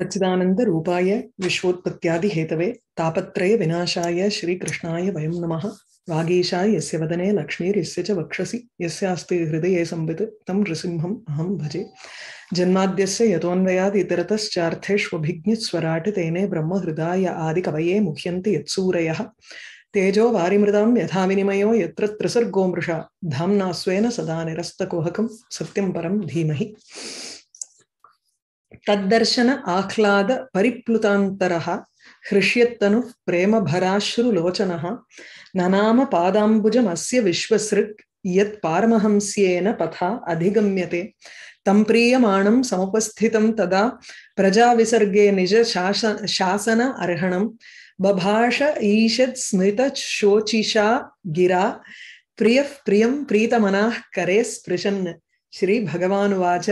सच्चिदानंद रूपाय विश्वोत्पत्त्यादि Hathaway तापत्रय विनाशाय श्रीकृष्णाय वयं नमः। वागीशाय यस्य वदने लक्ष्मीर्यस्य च वक्षसि यस्यास्ति हृदये संवित् तं नृसिंहम् अहं भजे। जन्माद्यस्य यतोऽन्वयाद् इतरतश्चार्थेष्वभिज्ञस्वराट् तेने ब्रह्महृदाय आदिकवये मुह्यन्ति यत्सूरयः। तेजो वारिमृदं यथा विनिमयो यत्र त्रिसर्गो मृषा धाम्ना स्वेन सदा निरस्तकोहकं सत्यं परं धीमहि। तद्दर्शन आह्लाद परिप्लुतान्तरः हृष्यत्तनु प्रेमभराश्रुलोचनः ननाम पादाम्बुजमस्य विश्वसृक् यत् पारमहंस्येन पथा अधिगम्यते। तं प्रीयमाणं समुपस्थितं तदा प्रजा विसर्गे निज शासन अर्हणं बभाष ईषत् स्मित शोचिषा गिरा प्रियः प्रियं प्रीतमनाः करे स्पृशन्। श्री भगवानुवाच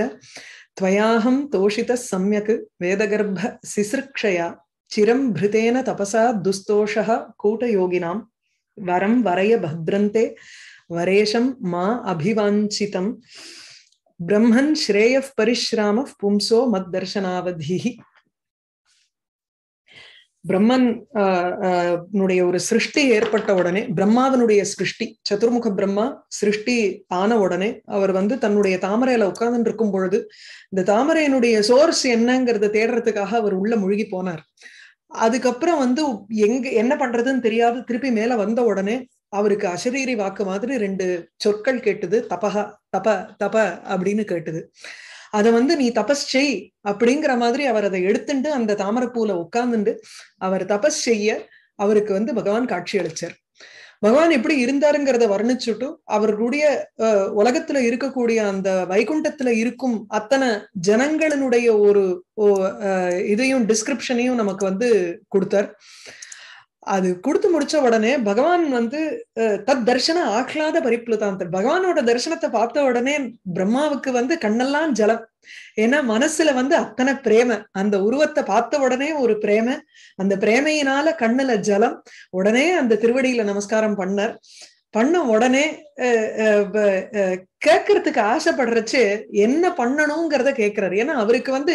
त्वयाहं तोषितः सम्यक् वेदगर्भ सिसृक्षया चिरं भृतेन तपसा दुस्तोषः कूटयोगिनां वरं वरय भद्रन्ते वरेशं मा अभिवाञ्छितं ब्रह्मन् श्रेयः परिश्रामः पुंसो मद्दर्शनावधिः। பிரம்மன் உடைய ஒரு சிருஷ்டி ஏற்பட்ட உடனே பிரம்மாவனுடைய சிருஷ்டி சதுர்முக பிரம்மா சிருஷ்டி ஆன உடனே அவர் வந்து தன்னுடைய தாமரையில உட்கார்ந்து இருக்கும் பொழுது இந்த தாமரையினுடைய சோர்ஸ் என்னங்கிறத தேடுறதுக்காக அவர் உள்ள மூழ்கி போனார். அதுக்கப்புறம் வந்து எங்க என்ன பண்றதுன்னு தெரியாது திருப்பி மேல வந்த உடனே அவருக்கு அசரீரி வாக்கு மாதிரி ரெண்டு சொற்கள் கேட்டது தபஹ தப தப அப்படின்னு கேட்டது. அதை வந்து நீ தபஸ் செய் அப்படிங்கிற மாதிரி அவர் அதை எடுத்துட்டு அந்த தாமரைப்பூல உட்கார்ந்துட்டு அவர் தபஸ் செய்ய அவருக்கு வந்து பகவான் காட்சி அளிச்சார். பகவான் எப்படி இருந்தாருங்கிறத வர்ணிச்சுட்டு அவர்களுடைய உலகத்துல இருக்கக்கூடிய அந்த வைகுண்டத்துல இருக்கும் அத்தனை ஜனங்களினுடைய ஒரு இதையும் டிஸ்கிரிப்ஷனையும் நமக்கு வந்து கொடுத்தார். அது கொடுத்து முடிச்ச உடனே பகவான் வந்து தத் தர்சன ஆஹ்லாத பரிப்ளுதாந்தர் பகவானோட தரிசனத்தை பார்த்த உடனே பிரம்மாவுக்கு வந்து கண்ணெல்லாம் ஜலம். ஏன்னா மனசுல வந்து அத்தனை பிரேம அந்த உருவத்தை பார்த்த உடனே ஒரு பிரேம அந்த பிரேமையினால கண்ணுல ஜலம். உடனே அந்த திருவடியில நமஸ்காரம் பண்ணார். பண்ண உடனே கேட்கறதுக்கு ஆசைப்படுறச்சு என்ன பண்ணணுங்கிறத கேட்கிறாரு. ஏன்னா அவருக்கு வந்து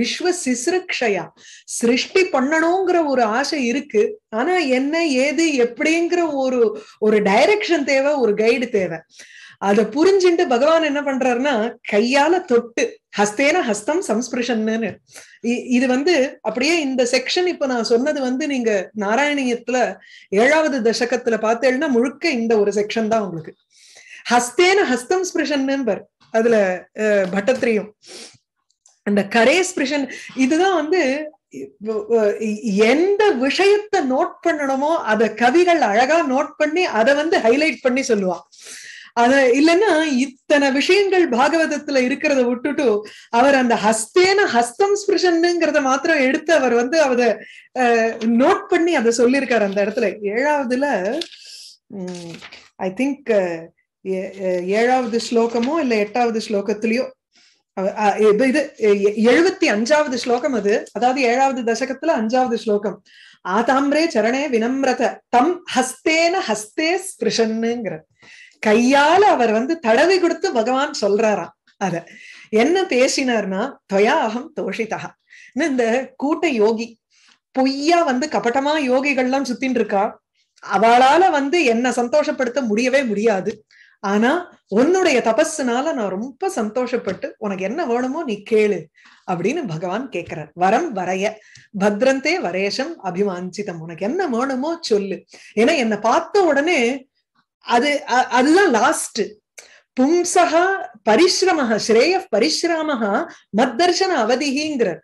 விஸ்வ சிஸ்ருக்ஷயா சிருஷ்டி பண்ணணுங்கிற ஒரு ஆசை இருக்கு. ஆனா என்ன ஏது எப்படிங்கிற ஒரு டைரக்ஷன் தேவை ஒரு கைடு தேவை. அதை புரிஞ்சுட்டு பகவான் என்ன பண்றாருன்னா கையால தொட்டு ஹஸ்தேன ஹஸ்தம் சம்ஸ்பிருஷன்னு இது வந்து அப்படியே இந்த செக்ஷன் இப்ப நான் சொன்னது வந்து நீங்க நாராயணியத்துல 7வது தசகத்துல பார்த்தேன்னா முழுக்க இந்த ஒரு செக்ஷன் தான் உங்களுக்கு ஹஸ்தேன ஹஸ்தம் ஸ்பிருஷன்னு பார். அதுல பட்டத்திரியும் அந்த கரே ஸ்பிருஷன் இதுதான் வந்து எந்த விஷயத்தை நோட் பண்ணணுமோ அதை கவிகள் அழகா நோட் பண்ணி அதை வந்து ஹைலைட் பண்ணி சொல்லுவான். அத இல்லைன்னா இத்தனை விஷயங்கள் பாகவதத்துல இருக்கிறத விட்டுட்டு அவர் அந்த ஹஸ்தேன ஹஸ்தம் ஸ்பிருஷன்னுங்கிறத மாத்திரம் எடுத்து அவர் வந்து அதை நோட் பண்ணி அதை சொல்லியிருக்காரு அந்த இடத்துல 7வதுல ஐ திங்க் 7வது ஸ்லோகமோ இல்ல 8வது ஸ்லோகத்திலயோ இது 75வது ஸ்லோகம் அது. அதாவது 7வது தசகத்துல 5வது ஸ்லோகம் ஆதாம்ரே சரணே வினம்ரத தம் ஹஸ்தேன ஹஸ்தே ஸ்பிருஷன்னுங்கிற கையால அவர் வந்து தடவி கொடுத்து பகவான் சொல்றாராம். அத என்ன பேசினார்னா துவயா அகம் தோஷிதா இந்த கூட்ட யோகி பொய்யா வந்து கபட்டமா யோகிகள்லாம் சுத்தின்னு இருக்கா அவளால வந்து என்ன சந்தோஷப்படுத்த முடியவே முடியாது. ஆனா உன்னுடைய தபஸ்னால நான் ரொம்ப சந்தோஷப்பட்டு உனக்கு என்ன வேணுமோ நீ கேளு அப்படின்னு பகவான் கேட்கிறார். வரம் வரைய பத்ரந்தே வரேஷம் அபிமாஞ்சிதம் உனக்கு என்ன வேணுமோ சொல்லு. ஏன்னா என்னை பார்த்த உடனே அதுதான் லாஸ்ட் பும்சகா பரிசிரமஹ ஸ்ரேயஃ பரிசிராமஹ மத்தர்ஷன அவதிஹிங்கிறார்.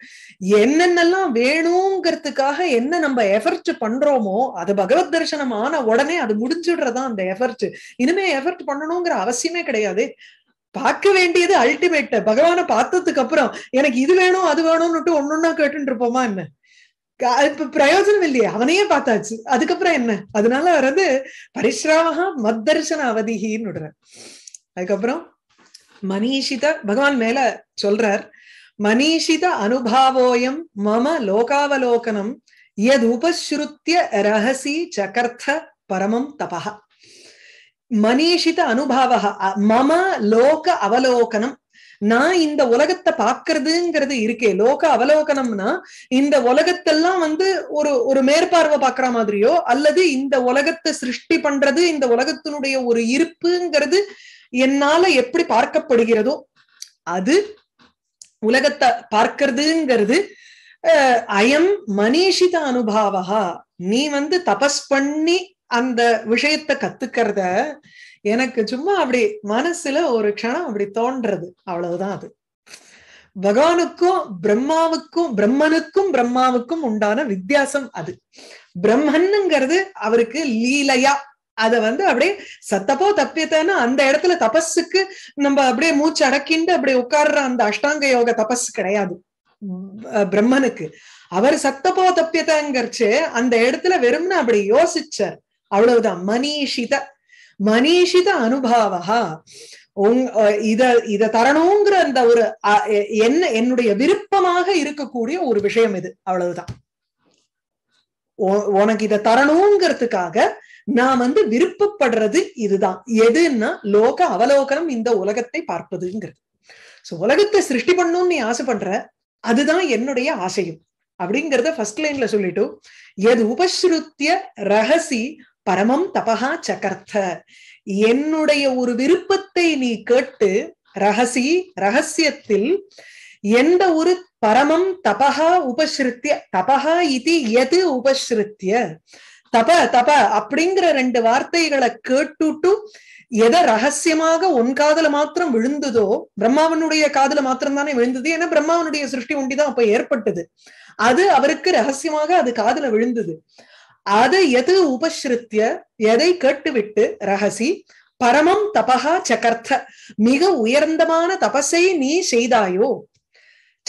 என்னென்னலாம் வேணுங்கிறதுக்காக என்ன நம்ம எஃபர்ட் பண்றோமோ அது பகவத் தர்சனம் ஆன உடனே அது முடிஞ்சுடுறதா அந்த எஃபர்ட். இனிமே எஃபர்ட் பண்ணணுங்கிற அவசியமே கிடையாது. பார்க்க வேண்டியது அல்டிமேட். பகவானை பார்த்ததுக்கு அப்புறம் எனக்கு இது வேணும் அது வேணும்னுட்டு ஒன்னொன்னா கேட்டுட்டு இருப்போமா என்ன இப்ப பிரயோஜனம் இல்லையே. அவனையே பார்த்தாச்சு அதுக்கப்புறம் என்ன. அதனால அவர் வந்து பரிசிராமஹா மத்தர்ஷன அவதிஹின்னு விடுறார். அதுக்கப்புறம் மனீஷித பகவான் மேல சொல்றார் மனீஷித அனுபாவோயம் மம லோகாவலோகனம் எது உபஸ்ருத்திய ரகசி சகர்த்த பரமம் தபஹ மனீஷித அனுபாவஹ மம லோக அவலோகனம் நான் இந்த உலகத்தை பாக்குறதுங்கிறது இருக்கே, லோக அவலோகனம்னா இந்த உலகத்தெல்லாம் வந்து ஒரு ஒரு மேற்பார்வை பாக்குற மாதிரியோ அல்லது இந்த உலகத்தை சிருஷ்டி பண்றது இந்த உலகத்தினுடைய ஒரு இருப்புங்கிறது என்னால எப்படி பார்க்கப்படுகிறதோ அது உலகத்தை பார்க்கிறதுங்கிறது. அயம் மனிஷித அனுபாவா, நீ வந்து தபஸ் பண்ணி அந்த விஷயத்தை கத்துக்கிறத எனக்கு சும்மா அப்படி மனசுல ஒரு க்ஷணம் அப்படி தோன்றது, அவ்வளவுதான். அது பகவானுக்கும் பிரம்மாவுக்கும் பிரம்மாவுக்கும் உண்டான வித்தியாசம் அது. பிரம்மன்னுங்கிறது அவருக்கு லீலையா அத வந்து அப்படியே சத்தப்போ தப்பியத்தானா அந்த இடத்துல தபஸுக்கு நம்ம அப்படியே மூச்சு அடக்கிண்டு அப்படியே உட்கார்ற அந்த அஷ்டாங்க யோக தபஸ் கிடையாது பிரம்மனுக்கு. அவர் சத்தப்போ தப்பியதாங்கிறச்சு அந்த இடத்துல வெறும்னு அப்படி யோசிச்சார், அவ்வளவுதான். மனிஷித அனுபாவா, இத தரணுங்கிற அந்த ஒரு என்ன என்னுடைய விருப்பமாக இருக்கக்கூடிய ஒரு விஷயம் இது, அவ்வளவுதான். உனக்கு இத தரணுங்கிறதுக்காக நான் வந்து விருப்பப்படுறது இதுதான். எதுன்னா லோக அவலோகனம், இந்த உலகத்தை பார்ப்பதுங்கிறது. சோ உலகத்தை சிருஷ்டி பண்ணணும்னு நீ ஆசை பண்ற, அதுதான் என்னுடைய ஆசையும் அப்படிங்கிறத ஃபர்ஸ்ட் லைன்ல சொல்லிட்டு, எது உபஸ்ருத்திய ரகசி பரமம் தபஹா சகர்த்த, என்னுடைய ஒரு விருப்பத்தை நீ கேட்டு ரகசி ரகசியத்தில் எந்த ஒரு பரமம் தபஹா உபஸ்ருத்திய, தபஹா இது எது உபஸ்ருத்திய தப தப அப்படிங்கிற ரெண்டு வார்த்தைகளை கேட்டுட்டு எதை ரகசியமாக உன் காதல மாத்திரம் விழுந்ததோ, பிரம்மாவனுடைய காதல மாத்திரம் தானே விழுந்தது, ஏன்னா பிரம்மாவனுடைய சிருஷ்டி ஒண்டிதான் அப்ப ஏற்பட்டது, அது அவருக்கு ரகசியமாக அது காதல விழுந்தது. அதை எது உபஸ்ருத்திய, எதை கேட்டுவிட்டு ரகசி பரமம் தபஹா சகர்த்த, மிக உயர்ந்தமான தபஸை நீ செய்தாயோ.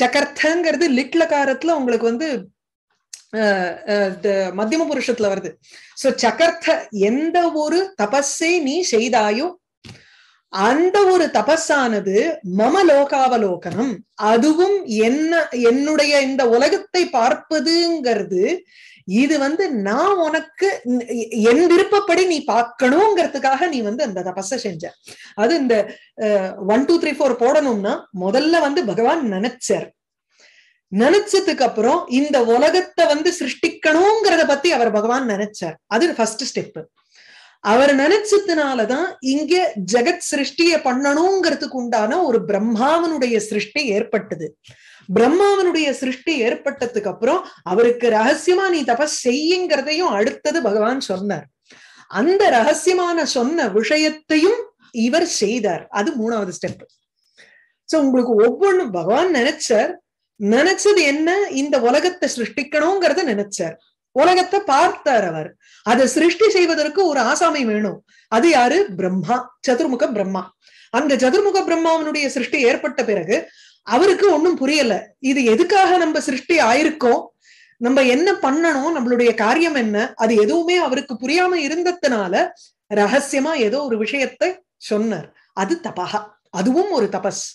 சகர்த்தங்கிறது லிட்லகாரத்துல உங்களுக்கு வந்து மத்தியம புருஷத்துல வருது. சோ சகர்த்த, எந்த ஒரு தபஸை நீ செய்தாயோ அந்த ஒரு தபஸானது மம லோகாவலோகனம், அதுவும் என்ன என்னுடைய இந்த உலகத்தை பார்ப்பதுங்கிறது, இது வந்து நான் உனக்கு என் விருப்பப்படி நீ பார்க்கணுங்கிறதுக்காக நீ வந்து அந்த தபஸை செஞ்ச. அது இந்த 1 2 3 4 போடணும்னா முதல்ல வந்து பகவான் நினைச்சார், நினைச்சதுக்கு அப்புறம் இந்த உலகத்தை வந்து சிருஷ்டிக்கணுங்கிறத பத்தி அவர் பகவான் நினைச்சார், அது ஃபர்ஸ்ட் ஸ்டெப். அவர் நினைச்சதுனாலதான் இங்க ஜெகத் சிருஷ்டியை பண்ணணுங்கிறதுக்கு உண்டான ஒரு பிரம்மாவனுடைய சிருஷ்டி ஏற்பட்டது. பிரம்மாவனுடைய சிருஷ்டி ஏற்பட்டதுக்கு அப்புறம் அவருக்கு ரகசியமா நீ தபஸ் செய்யுங்கிறதையும் அடுத்தது பகவான் சொன்னார். அந்த ரகசியமான சொன்ன விஷயத்தையும் இவர் செய்தார், அது மூணாவது ஸ்டெப். சோ உங்களுக்கு ஒவ்வொன்றும் பகவான் நினைச்சார், நினைச்சது என்ன, இந்த உலகத்தை சிருஷ்டிக்கணுங்கிறத நினைச்சார், உலகத்தை பார்த்தார் அவர், அதை சிருஷ்டி செய்வதற்கு ஒரு ஆசாமி வேணும், அது யாரு, பிரம்மா, சதுர்முக பிரம்மா. அந்த சதுர்முக பிரம்மாவனுடைய சிருஷ்டி ஏற்பட்ட பிறகு அவருக்கு ஒன்னும் புரியல, இது எதுக்காக நம்ம சிருஷ்டி ஆயிருக்கோம், நம்ம என்ன பண்ணணும், நம்மளுடைய காரியம் என்ன, அது எதுவுமே அவருக்கு புரியாம இருந்ததுனால ரகசியமா ஏதோ ஒரு விஷயத்தை சொன்னார், அது தபஹா, அதுவும் ஒரு தபஸ்.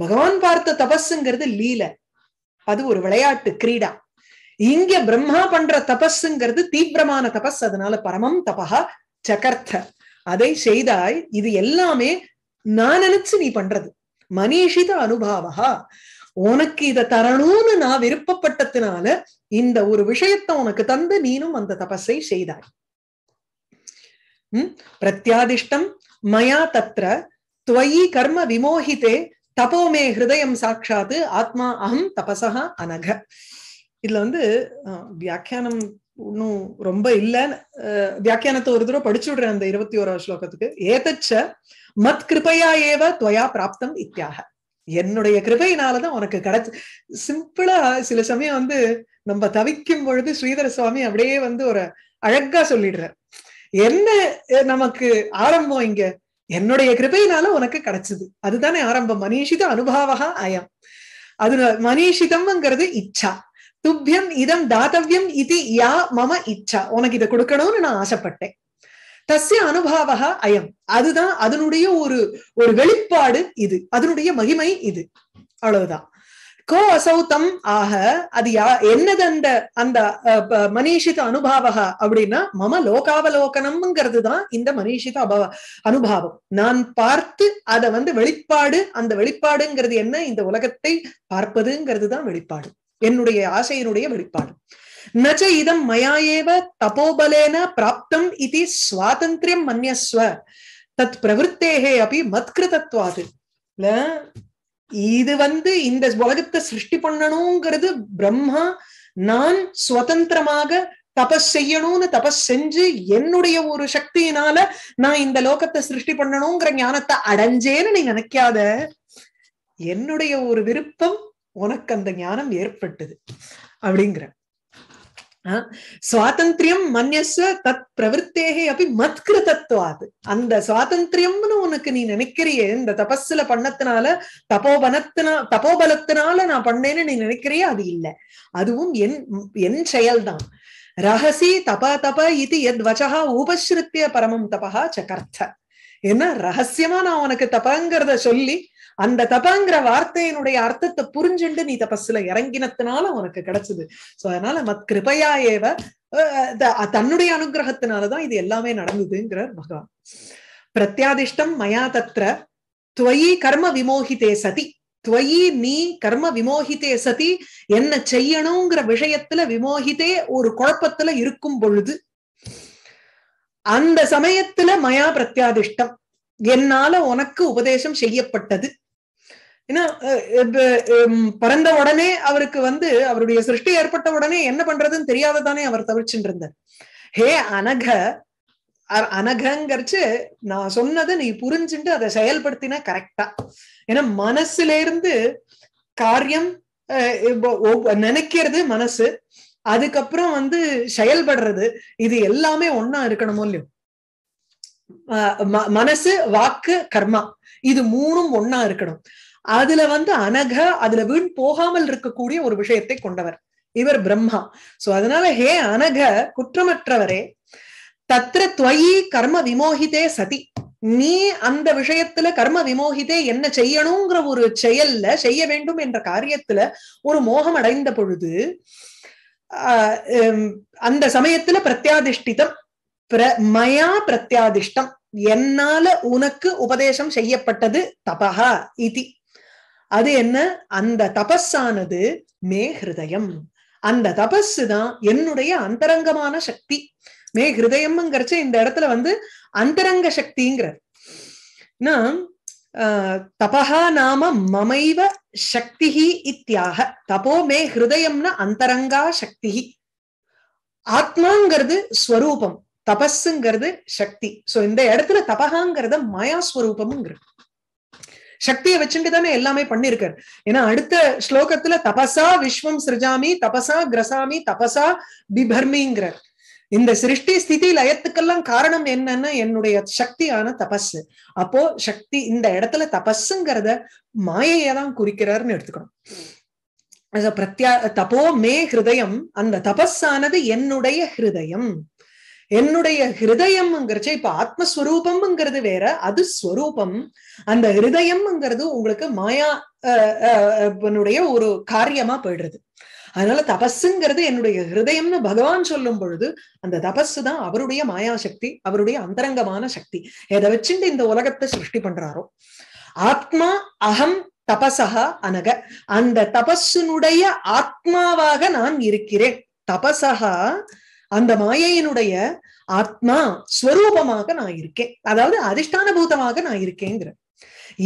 பகவான் பார்த்த தபஸுங்கிறது லீல, அது ஒரு விளையாட்டு கிரீடா. இங்க பிரம்மா பண்ற தபஸுங்கிறது தீவிரமான தபஸ், அதனால பரமம் தபஹா சகர்த்த, அதை செய்தாய். இது எல்லாமே நான் நினைச்சு நீ பண்றது, மனிஷித அனுபாவா, உனக்கு இதை தரணும்னு நான் விருப்பப்பட்டதுனால இந்த ஒரு விஷயத்த உனக்கு தந்து நீனும் அந்த தபஸை செய்தாய். பிரத்யாதிஷ்டம் மயா தத்ர துவயி கர்ம விமோகிதே தபோமே ஹிருதயம் சாட்சாத்து ஆத்மா அகம் தபசா அனக. இதுல வந்து வியாக்கியானம் ஒன்னும் ரொம்ப இல்ல, வியாக்கியானத்தை ஒரு தடவை படிச்சு விடுறேன் அந்த 21வது ஸ்லோகத்துக்கு. ஏதச்ச மத் கிருபையா ஏவ துவயா பிராப்தம் இத்தியாக, என்னுடைய கிருபையினாலதான் உனக்கு கிடைச்சு. சிம்பிளா சில சமயம் வந்து நம்ம தவிக்கும் பொழுது ஸ்ரீதர சுவாமி அப்படியே வந்து ஒரு அழகா சொல்லிடுறார், என்ன நமக்கு ஆரம்பம் இங்க, என்னுடைய கிருபையினால உனக்கு கிடைச்சது, அதுதானே ஆரம்பம். மனிஷித அனுபாவா அயம், அது மனிஷிதம்ங்கிறது இச்சா, துப்யம் இதம் தாத்தவ்யம் இது யா மம இச்சா, உனக்கு இதை கொடுக்கணும்னு நான் ஆசைப்பட்டேன், தஸ்ய அனுபாவா அயம், அதுதான் அதனுடைய ஒரு ஒரு வெளிப்பாடு இது, அதனுடைய மகிமை இது, அவ்வளவுதான். को असौतम आह अद मनीषित अनुभव अब मम लोकावलोकनम मनीषित अनुभव नान पार्त उलकते पार्पदुंगिरदु आशा नच इदं मया एव तपोबलेन प्राप्तं इति स्वातंत्र्यं मन्यस्व तत् प्रवृत्तेः अपि मत्कृतत्वात् இது இந்த உலகத்தை சிருஷ்டி பண்ணணும்ங்கிறது பிரம்மா நான் சுதந்திரமாக தபஸ் செய்யணும்னு தபஸ் செஞ்சு என்னுடைய ஒரு சக்தியினால நான் இந்த லோகத்தை சிருஷ்டி பண்ணணும்ங்கற ஞானத்தை அடைஞ்சேன்னு நீ நினைக்காத. என்னுடைய ஒரு விருப்பம் உனக்கு அந்த ஞானம் ஏற்பட்டது அப்படிங்கற சுவாதந்திரியம் மன்யஸ்வ தத் பிரவர்த்தேஹே அபி மத்கிருதத்வாத் அந்த சுவாதந்திரியம்னு உனக்கு நீ நினைக்கிறியே இந்த தபஸ்ல பண்ணத்தினால தபோபலத்தினால நான் பண்ணேன்னு நீ நினைக்கிறியே அது இல்லை. அதுவும் என் செயல்தான். ரகசி தப தப இது எத் வசஹா உபஸ்ருத்ய பரமம் தபஹா சகர்த்த என்ன ரகசியமா நான் உனக்கு தபங்கிறத சொல்லி அந்த தபங்கிற வார்த்தையினுடைய அர்த்தத்தை புரிஞ்சுண்டு நீ தபஸ்ல இறங்கினத்தினால உனக்கு கிடைச்சது. சோ அதனால மத் கிருபையா ஏவ தன்னுடைய அனுகிரகத்தினாலதான் இது எல்லாமே நடந்ததுங்கிறார் பகவான். பிரத்யாதிஷ்டம் மயா தத்ர துவயி கர்ம விமோகிதே சதி துவயி நீ கர்ம விமோகிதே சதி என்ன செய்யணுங்கிற விஷயத்துல விமோகிதே ஒரு குழப்பத்துல இருக்கும் பொழுது அந்த சமயத்துல மயா பிரத்யாதிஷ்டம் என்னால உனக்கு உபதேசம் செய்யப்பட்டது. ஏன்னா பிறந்த உடனே அவருக்கு அவருடைய சிருஷ்டி ஏற்பட்ட உடனே என்ன பண்றதுன்னு தெரியாததானே அவர் தவிர்ச்சுட்டு இருந்தார். ஹே அனக அனகங்கரிச்சு நான் சொன்னதை நீ புரிஞ்சுட்டு அதை செயல்படுத்தினா கரெக்டா. ஏன்னா மனசுல இருந்து காரியம் நினைக்கிறது மனசு அதுக்கப்புறம் செயல்படுறது இது எல்லாமே ஒன்னா இருக்கணுமோ இல்லையோ. மனசு வாக்கு கர்மா இது மூணும் ஒன்னா இருக்கணும். அதுல அனக அதுல வீண் போகாமல் இருக்கக்கூடிய ஒரு விஷயத்தை கொண்டவர் இவர் பிரம்மா. சோ அதனால ஹே அனக குற்றமற்றவரே தத்ர துவயி கர்ம விமோகிதே சதி நீ அந்த விஷயத்துல கர்ம விமோகிதே என்ன செய்யணுங்கிற ஒரு செயல்ல செய்ய வேண்டும் என்ற காரியத்துல ஒரு மோகம் அடைந்த பொழுது அந்த சமயத்துல பிரத்யாதிஷ்டிதம் மயா பிரத்யாதிஷ்டம் என்னால உனக்கு உபதேசம் செய்யப்பட்டது தபஹா இதி அது என்ன அந்த தபஸானது மே ஹிருதயம் அந்த தபஸு தான் என்னுடைய அந்தரங்கமான சக்தி. மே ஹிருதயம்ங்கிறச்ச இந்த இடத்துல அந்தரங்க சக்திங்கிறார். நான் தபஹா நாம மமைவ சக்தி இத்தியாக தபோ மே ஹிருதயம்னா அந்தரங்கா சக்தி ஆத்மாங்கிறது ஸ்வரூபம் தபஸுங்கிறது சக்தி. சோ இந்த இடத்துல தபஹாங்கிறத மாயாஸ்வரூபம்ங்கிறது சக்தியை வச்சுட்டுதானே எல்லாமே பண்ணிருக்காரு. ஏன்னா அடுத்த ஸ்லோகத்துல தபசா விஸ்வம் சிருஜாமி தபசா கிரசாமி தபசா பிபர்மிங்கிறார். இந்த சிருஷ்டி ஸ்திதி லயத்துக்கெல்லாம் காரணம் என்னன்னா என்னுடைய சக்தியான தபஸ். அப்போ சக்தி இந்த இடத்துல தபஸுங்கிறத மாயையதான் குறிக்கிறாருன்னு எடுத்துக்கணும். தபோ மே ஹிருதயம் அந்த தபஸானது என்னுடைய ஹிருதயம் என்னுடைய ஹிருதயம்ங்கிறச்ச இப்ப ஆத்மஸ்வரூபம்ங்கிறது வேற அது ஸ்வரூபம். அந்த ஹிருதயம்ங்கிறது உங்களுக்கு மாயா ஒரு காரியமா போயிடுறது. அதனால தபஸுங்கிறது என்னுடைய ஹிருதயம்னு பகவான் சொல்லும் பொழுது அந்த தபஸு தான் அவருடைய மாயாசக்தி அவருடைய அந்தரங்கமான சக்தி எதை வச்சுட்டு இந்த உலகத்தை சிருஷ்டி பண்றாரோ. ஆத்மா அகம் தபசஹா அனக அந்த தபஸுனுடைய ஆத்மாவாக நான் இருக்கிறேன். தபசஹா அந்த மாயையினுடைய ஆத்மா ஸ்வரூபமாக நான் இருக்கேன் அதாவது அதிஷ்டான பூதமாக நான் இருக்கேங்கிற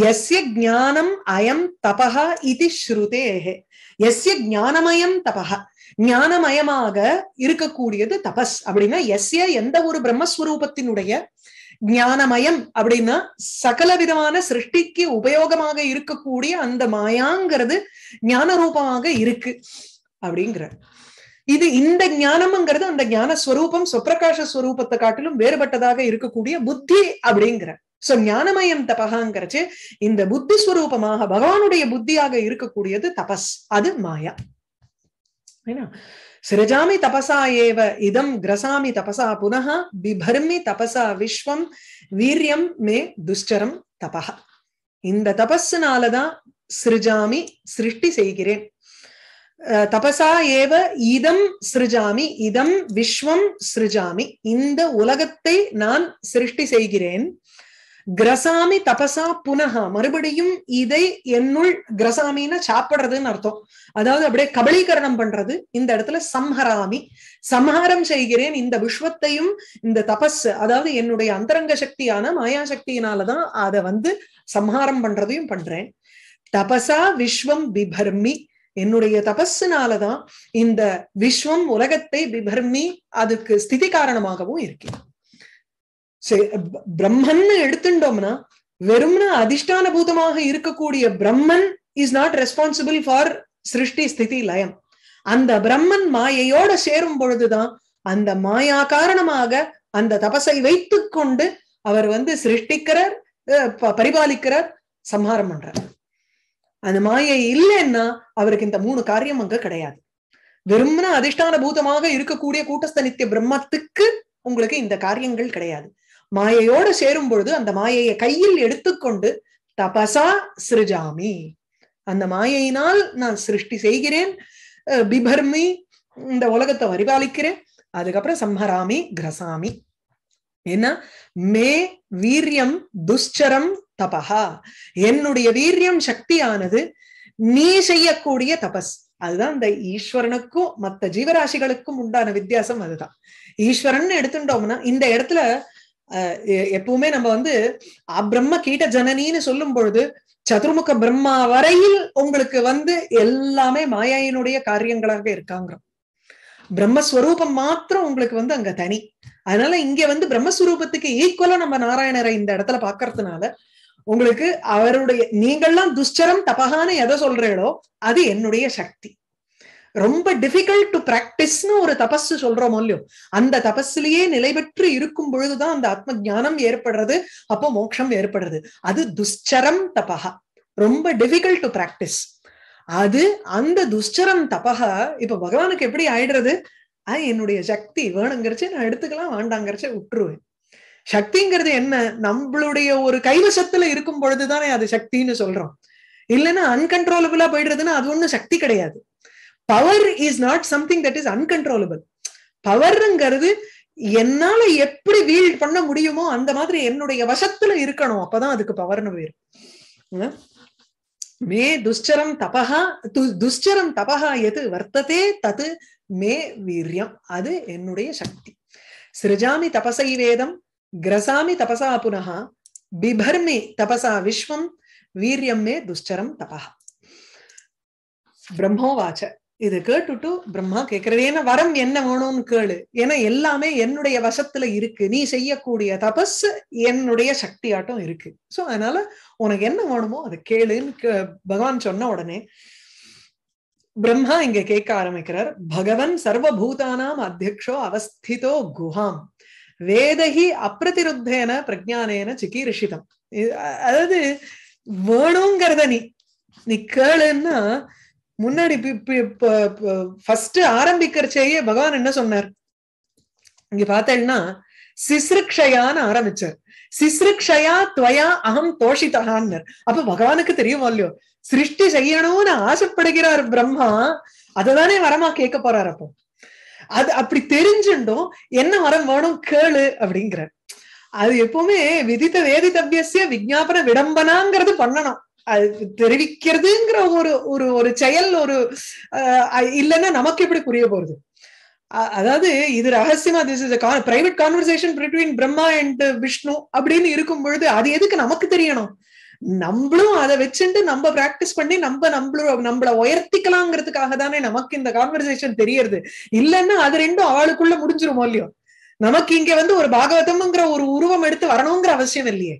யஸ்ய ஞானம் அயம் தபஹா இதி ஸ்ருதேஹே யஸ்ய ஞானமயம் தபஹா ஞானமயமாக இருக்கக்கூடியது தபஸ் அப்படின்னா யஸ்ய எந்த ஒரு பிரம்மஸ்வரூபத்தினுடைய ஞானமயம் அப்படின்னா சகல விதமான சிருஷ்டிக்கு உபயோகமாக இருக்கக்கூடிய அந்த மாயாங்கிறது ஞான ரூபமாக இருக்கு அப்படிங்கிற இது இந்த ஞானம்ங்கிறது அந்த ஞான ஸ்வரூபம் சுப்பிரகாஷ ஸ்வரூபத்தை காட்டிலும் வேறுபட்டதாக இருக்கக்கூடிய புத்தி அப்படிங்கிற சோ ஞானமயம் தபஹாங்கிறச்சு இந்த புத்தி ஸ்வரூபமாக பகவானுடைய புத்தியாக இருக்கக்கூடியது தபஸ் அது மாயா. சிரஜாமி தபசா ஏவ இதம் கிரசாமி தபசா புனஹ பிபர்மி தபசா விஸ்வம் வீரியம் மே துஷ்டரம் தபஹா இந்த தபஸ்னாலதான் सृजामि सृष्टि सेयिगिरेन् तपसा एव इदं सृजामि इदं विश्वं सृजामि इंद उलगत्ते नान सृष्टि सेयिगिरेन् ग्रसामि तपसा पुनः मरुबडियुम इदै एन्नुल ग्रसामीना चापडरदुन्नु अर्थम अदावदु अप्पडिये कबलीकरणम पण्रदु इंद इडत्तुल संहरामि संहारम सेयिगिरेन् इंद विश्वत्तैयुम इंद तपस् अदावदु एन्नुடைய अंतरंग शक्तियान माया शक्तियानाल तान अद वंदु संहारम पण्रदैयुम पण्रेन् तपसा विश्वम बिभर्मि என்னுடைய தபஸ்னால தான் இந்த விஸ்வம் உலகத்தை விபர்மி அதுக்கு ஸ்திதி காரணமாகவும் இருக்கு. பிரம்மன்னு எடுத்துட்டோம்னா வெறும்னா அதிஷ்டான பூதமாக இருக்கக்கூடிய Brahman is not responsible for சிருஷ்டி ஸ்திதி லயம். அந்த பிரம்மன் மாயையோட சேரும் பொழுதுதான் அந்த மாயா காரணமாக அந்த தபஸை வைத்து கொண்டு அவர் வந்து சிருஷ்டிக்கிறார், பரிபாலிக்கிறார், சம்ஹாரம் பண்றார். அந்த மாயை இல்லைன்னா அவருக்கு இந்த மூணு காரியம் அங்க கிடையாது. வெறும்னா அதிஷ்டான பூதமாக இருக்கக்கூடிய கூட்டஸ்த நித்திய பிரம்மத்துக்கு உங்களுக்கு இந்த காரியங்கள் கிடையாது. மாயையோட சேரும் பொழுது அந்த மாயையை கையில் எடுத்துக்கொண்டு தபசா சிருஜாமி அந்த மாயையினால் நான் சிருஷ்டி செய்கிறேன், பிபர்மி இந்த உலகத்தை பரிபாலிக்கிறேன், அதுக்கப்புறம் சம்ஹராமி கிரசாமி. என்ன மே வீரியம் துஷ்சரம் தபஹா என்னுடைய வீரியம் சக்தியானது நீ செய்யக்கூடிய தபஸ். அதுதான் இந்த ஈஸ்வரனுக்கும் மற்ற ஜீவராசிகளுக்கும் உண்டான வித்தியாசம். அதுதான் ஈஸ்வரன் எடுத்துட்டோம்னா இந்த இடத்துல எப்பவுமே நம்ம வந்து அப்ரம்ம கீட்ட ஜனனின்னு சொல்லும் பொழுது சதுர்முக பிரம்மா வரையில் உங்களுக்கு வந்து எல்லாமே மாயாயினுடைய காரியங்களாக இருக்காங்க. பிரம்மஸ்வரூபம் மாத்திரம் உங்களுக்கு வந்து அங்க தனி. அதனால இங்க வந்து பிரம்மஸ்வரூபத்துக்கு ஈக்குவலா நம்ம நாராயணரை இந்த இடத்துல பாக்குறதுனால உங்களுக்கு அவருடைய நீங்கள்லாம் துஷ்சரம் தபகான்னு எதை சொல்றீங்களோ அது என்னுடைய சக்தி. ரொம்ப டிஃபிகல்ட் டு பிராக்டிஸ்னு ஒரு தபஸ் சொல்றோமோ இல்லையோ அந்த தபஸ்லயே நிலை பெற்று இருக்கும் பொழுதுதான் அந்த ஆத்ம ஞானம் ஏற்படுறது, அப்போ மோட்சம் ஏற்படுறது. அது துஷ்சரம் தபகா, ரொம்ப டிஃபிகல்ட் டு பிராக்டிஸ். அது அந்த துஷ்சரம் தபகா இப்ப பகவானுக்கு எப்படி ஆயிடுறது? என்னுடைய சக்தி வேணுங்கிறச்சு நான் எடுத்துக்கலாம், வேண்டாங்கிறச்ச விட்டுருவேன். சக்திங்கிறது என்ன? நம்மளுடைய ஒரு கைவசத்துல இருக்கும் பொழுதுதானே அது சக்தின்னு சொல்றோம். இல்லைன்னா அன்கன்ட்ரோலபிளா போயிடுறதுன்னா அது ஒண்ணும் சக்தி கிடையாது. Power is not something that is uncontrollable. பவர்ங்கிறது என்னால எப்படி வீல்ட் பண்ண முடியுமோ அந்த மாதிரி என்னுடைய வசத்துல இருக்கணும், அப்பதான் அதுக்கு பவர்னு பேரு. மே துஷ்சரம் தபஹா துஷ்சரம் தபஹா எது வர்த்ததே தது மே வீரியம் அது என்னுடைய சக்தி. சிருஜாமி தபசை வேதம் கிரசாமி தபசா புனஹ பிபர்மி தபசா விஸ்வம் வீரியம் மே துஷ்சரம் தபஹ. பிரம்மோவாச்ச இதை கேட்டுட்டு பிரம்மா கேட்கிறாரு, ஏன்னா வரம் என்ன வேணும்னு கேளு, ஏன்னா எல்லாமே என்னுடைய வசத்துல இருக்கு, நீ செய்யக்கூடிய தபஸ் என்னுடைய சக்தி ஆட்டம் இருக்கு, சோ அதனால உனக்கு என்ன வேணுமோ அதை கேளுன்னு பகவான் சொன்ன உடனே பிரம்மா இங்க கேட்க ஆரம்பிக்கிறார். பகவன் சர்வபூதானாம் அத்தியக்ஷோ அவஸ்திதோ குஹாம் வேதஹி அப்ரதிருத்தேன பிரஜானேன சிகீர்ஷிதம். அதாவது வேணுங்கிறத நீ கேளுன்னா முன்னாடி ஃபர்ஸ்ட் ஆரம்பிக்கிறச்சேயே பகவான் என்ன சொன்னார் இங்க பார்த்தேன்னா சிஸ்ருக்ஷயான்னு ஆரம்பிச்சார். சிஸ்ருக்ஷயா துவயா அகம் தோஷிதகான்னார். அப்ப பகவானுக்கு தெரியுமா இல்லையோ சிருஷ்டி செய்யணும்னு ஆசைப்படுகிறார் பிரம்மா, அததானே வரமா கேட்க போறார். அப்போ அது அப்படி தெரிஞ்சுட்டோம் என்ன வரம் வேணும் கேளு அப்படிங்கிற. அது எப்பவுமே விதித்த வேதித்தவ்யசிய விஜாபன விடம்பனாங்கிறது பண்ணணும், அது தெரிவிக்கிறதுங்கிற ஒரு ஒரு ஒரு செயல் ஒரு இல்லைன்னா நமக்கு எப்படி புரிய போறது? அதாவது இது ரகசியமா this is private conversation between Brahma and Vishnu அப்படின்னு இருக்கும் பொழுது அது எதுக்கு நமக்கு தெரியணும்? நம்மளும் அதை வச்சுட்டு நம்ம பிராக்டிஸ் பண்ணி நம்மள உயர்த்திக்கலாங்கிறதுக்காக தானே நமக்கு இந்த கான்வர்சேஷன் தெரியறது. இல்லைன்னா அது ரெண்டும் அவளுக்குள்ள முடிஞ்சிருமோ இல்லையோ. நமக்கு இங்க வந்து ஒரு பாகவதம்ங்கிற ஒரு உருவம் எடுத்து வரணுங்கிற அவசியம் இல்லையே.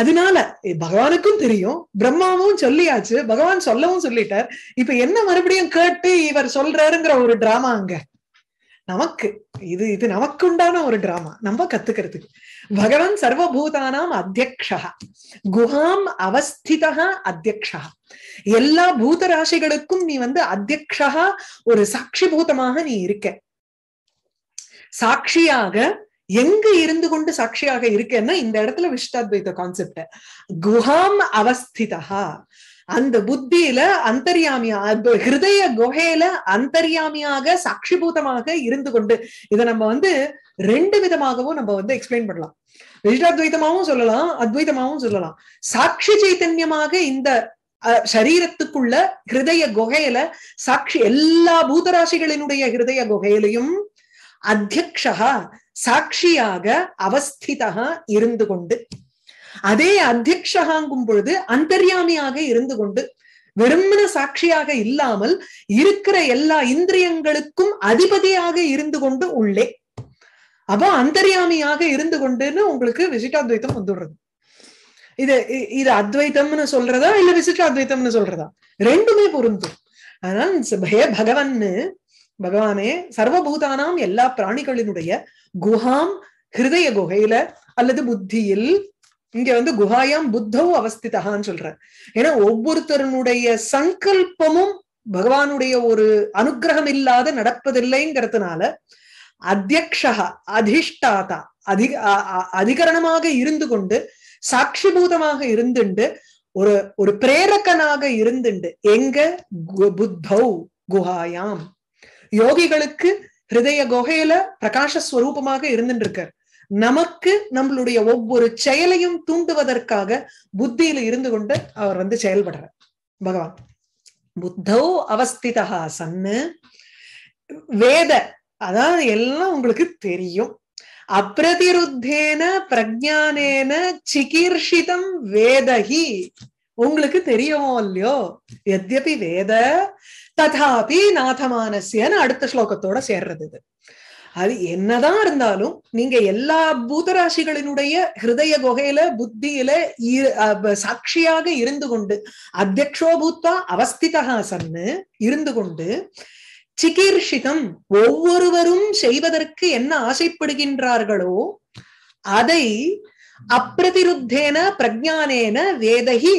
அதனால பகவானுக்கும் தெரியும், பிரம்மாவும் சொல்லியாச்சு, பகவான் சொல்லவும் சொல்லிட்டார். இப்ப என்ன மறுபடியும் கேட்டு இவர் சொல்றாருங்கிற ஒரு டிராமா அங்க நமக்கு இது இது நமக்கு உண்டான ஒரு டிராமா நம்ம கத்துக்கிறதுக்கு. பகவான் சர்வபூதானாம் அத்தியக்ஷா குஹாம் அவஸ்திதா அத்தியக்ஷா எல்லா பூதராசிகளுக்கும் நீ வந்து அத்தியக்ஷா ஒரு சாட்சி பூதமாக நீ இருக்க. சாட்சியாக எங்க இருந்து கொண்டு சாட்சியாக இருக்கேன்னா இந்த இடத்துல விஷ்டாத்வைத கான்செப்ட் குஹாம் அவஸ்திதா அந்த புத்தியில அந்தரியாமியா ஹிருதய குகையில அந்தரியாமியாக சாட்சிபூதமாக இருந்து கொண்டு இத நம்ம வந்து ரெண்டு விதமாகவும் நம்ம வந்து எக்ஸ்பிளைன் பண்ணலாம். விசிஷ்டாத்வைதமாவும் சொல்லலாம், அத்வைதமாவும் சொல்லலாம். சாட்சி சைத்தன்யமாக இந்த சரீரத்துக்குள்ள ஹிருதய குகையில சாட்சி எல்லா பூதராசிகளினுடைய ஹிருதய குகையிலையும் அத்தியக்ஷஹ சாட்சியாக அவஸ்திதஹ இருந்து கொண்டு அதே அத்தியக்ஷஹாங்கும் பொழுது அந்தர்யாமியாக இருந்து கொண்டு வெறுமன சாட்சியாக இல்லாமல் இருக்கிற எல்லா இந்திரியங்களுக்கும் அதிபதியாக இருந்து கொண்டு உள்ளே அப்போ அந்தர்யாமியாக இருந்து கொண்டுன்னு உங்களுக்கு விசிஷ்டாத்வைத்தம் வந்துடுறது. இது இது அத்வைத்தம்னு சொல்றதா இல்ல விசிஷ்டாத்வைத்தம்னு சொல்றதா ரெண்டுமே பொருந்தும். அதனால ஹே பகவான்னு பகவானே சர்வபூதானாம் எல்லா பிராணிகளினுடைய குஹாம் ஹிருதய குகையில அல்லது புத்தியில் இங்க வந்து குஹாயாம் புத்தவ் அவஸ்திதான்னு சொல்ற. ஏன்னா ஒவ்வொருத்தருடைய சங்கல்பமும் பகவானுடைய ஒரு அனுகிரகம் இல்லாத நடப்பதில்லைங்கிறதுனால அத்தியக்ஷா அதிஷ்டாதா அதிகரணமாக இருந்து கொண்டு சாட்சிபூதமாக இருந்துண்டு ஒரு ஒரு பிரேரகனாக இருந்துண்டு எங்க புத்தவ் குஹாயாம் யோகிகளுக்கு ஹிருதய குகையில பிரகாசஸ்வரூபமாக இருந்துட்டு இருக்கார். நமக்கு நம்மளுடைய ஒவ்வொரு செயலையும் தூண்டுவதற்காக புத்தியில இருந்து கொண்டு அவர் வந்து செயல்படுற பகவான் புத்தோ அவஸ்திதா சன்னு வேத அதான் எல்லாம் உங்களுக்கு தெரியும். அப்ரதிருத்தேன பிரஜானேன சிகீர்ஷிதம் வேதஹி உங்களுக்கு தெரியுமோ இல்லையோ எத்யபி வேத ததாபி நாதமானசியன்னு அடுத்த ஸ்லோகத்தோட சேர்றது. இது அது என்னதான் இருந்தாலும் நீங்க எல்லா பூதராசிகளினுடைய ஹிருதய குகையில புத்தியில சாட்சியாக இருந்து கொண்டு அத்தியக்ஷோ பூத்வா அவஸ்திதா சன்னு இருந்து கொண்டு சிகீர்ஷிதம் ஒவ்வொருவரும் செய்வதற்கு என்ன ஆசைப்படுகின்றார்களோ அதை அப்ரதிருத்தேன பிரஜானேன வேதஹி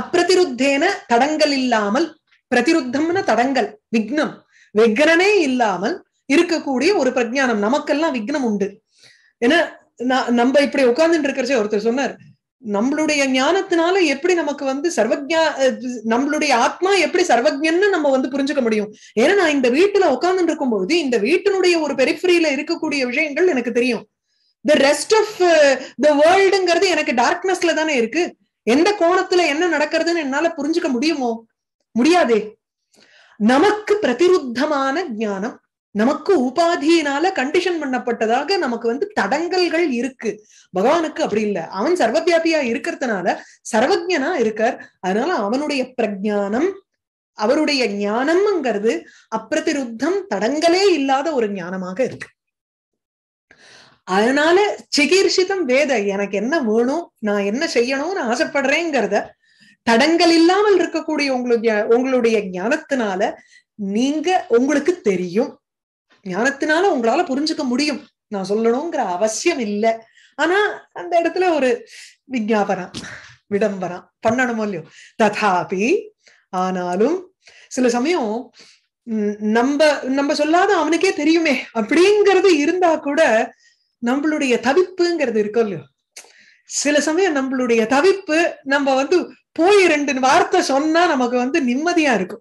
அப்ரதிருத்தேன தடங்கல் இல்லாமல் பிரதிருத்தம்னு தடங்கல் விக்னம் விக்னனே இல்லாமல் இருக்கக்கூடிய ஒரு பிரஜானம். நமக்கெல்லாம் விக்னம் உண்டு. ஏன்னா நம்ம இப்படி உட்கார்ந்துட்டு இருக்கிறச்சே ஒருத்தர் சொன்னார் நம்மளுடைய ஞானத்தினால எப்படி நமக்கு வந்து சர்வஜா நம்மளுடைய ஆத்மா எப்படி சர்வஜன்னு நம்ம வந்து புரிஞ்சுக்க முடியும். ஏன்னா நான் இந்த வீட்டுல உட்கார்ந்துட்டு இருக்கும் பொழுது இந்த வீட்டினுடைய ஒரு பெரிஃபரியில இருக்கக்கூடிய விஷயங்கள் எனக்கு தெரியும். தி ரெஸ்ட் ஆஃப் தி வேர்ல்டுங்கிறது எனக்கு டார்க்னஸ்ல தானே இருக்கு. எந்த கோணத்துல என்ன நடக்கிறதுன்னு என்னால புரிஞ்சுக்க முடியுமோ? முடியாதே. நமக்கு பிரதிருத்தமான ஞானம் நமக்கு உபாதியினால கண்டிஷன் பண்ணப்பட்டதாக நமக்கு வந்து தடங்கல்கள் இருக்கு. பகவானுக்கு அப்படி இல்லை. அவன் சர்வவியாபியா இருக்கிறதுனால சர்வஜனா இருக்கார். அதனால அவனுடைய பிரஜானம் அவருடைய ஞானம்ங்கிறது அப்ரதிருத்தம் தடங்களே இல்லாத ஒரு ஞானமாக இருக்கு. அதனால சிகீர்ஷிதம் வேத எனக்கு என்ன வேணும் நான் என்ன செய்யணும்னு ஆசைப்படுறேங்கிறத தடங்கள் இல்லாமல் இருக்கக்கூடிய உங்களுடைய ஞானத்தினால நீங்க உங்களுக்கு தெரியும். ஞானத்தினால உங்களால புரிஞ்சுக்க முடியும். நான் சொல்லணுங்கிற அவசியம் இல்லை. ஆனா அந்த இடத்துல ஒரு விஞ்ஞாபனம் விடம்பரம் பண்ணணுமோ இல்லையோ ததாபி ஆனாலும் சில சமயம் நம்ம நம்ம சொல்லாத அவனுக்கே தெரியுமே அப்படிங்கிறது இருந்தா கூட நம்மளுடைய தவிப்புங்கிறது இருக்கும் இல்லையோ? சில சமயம் நம்மளுடைய தவிப்பு நம்ம வந்து போய் ரெண்டு வார்த்தை சொன்னா நமக்கு வந்து நிம்மதியா இருக்கும்.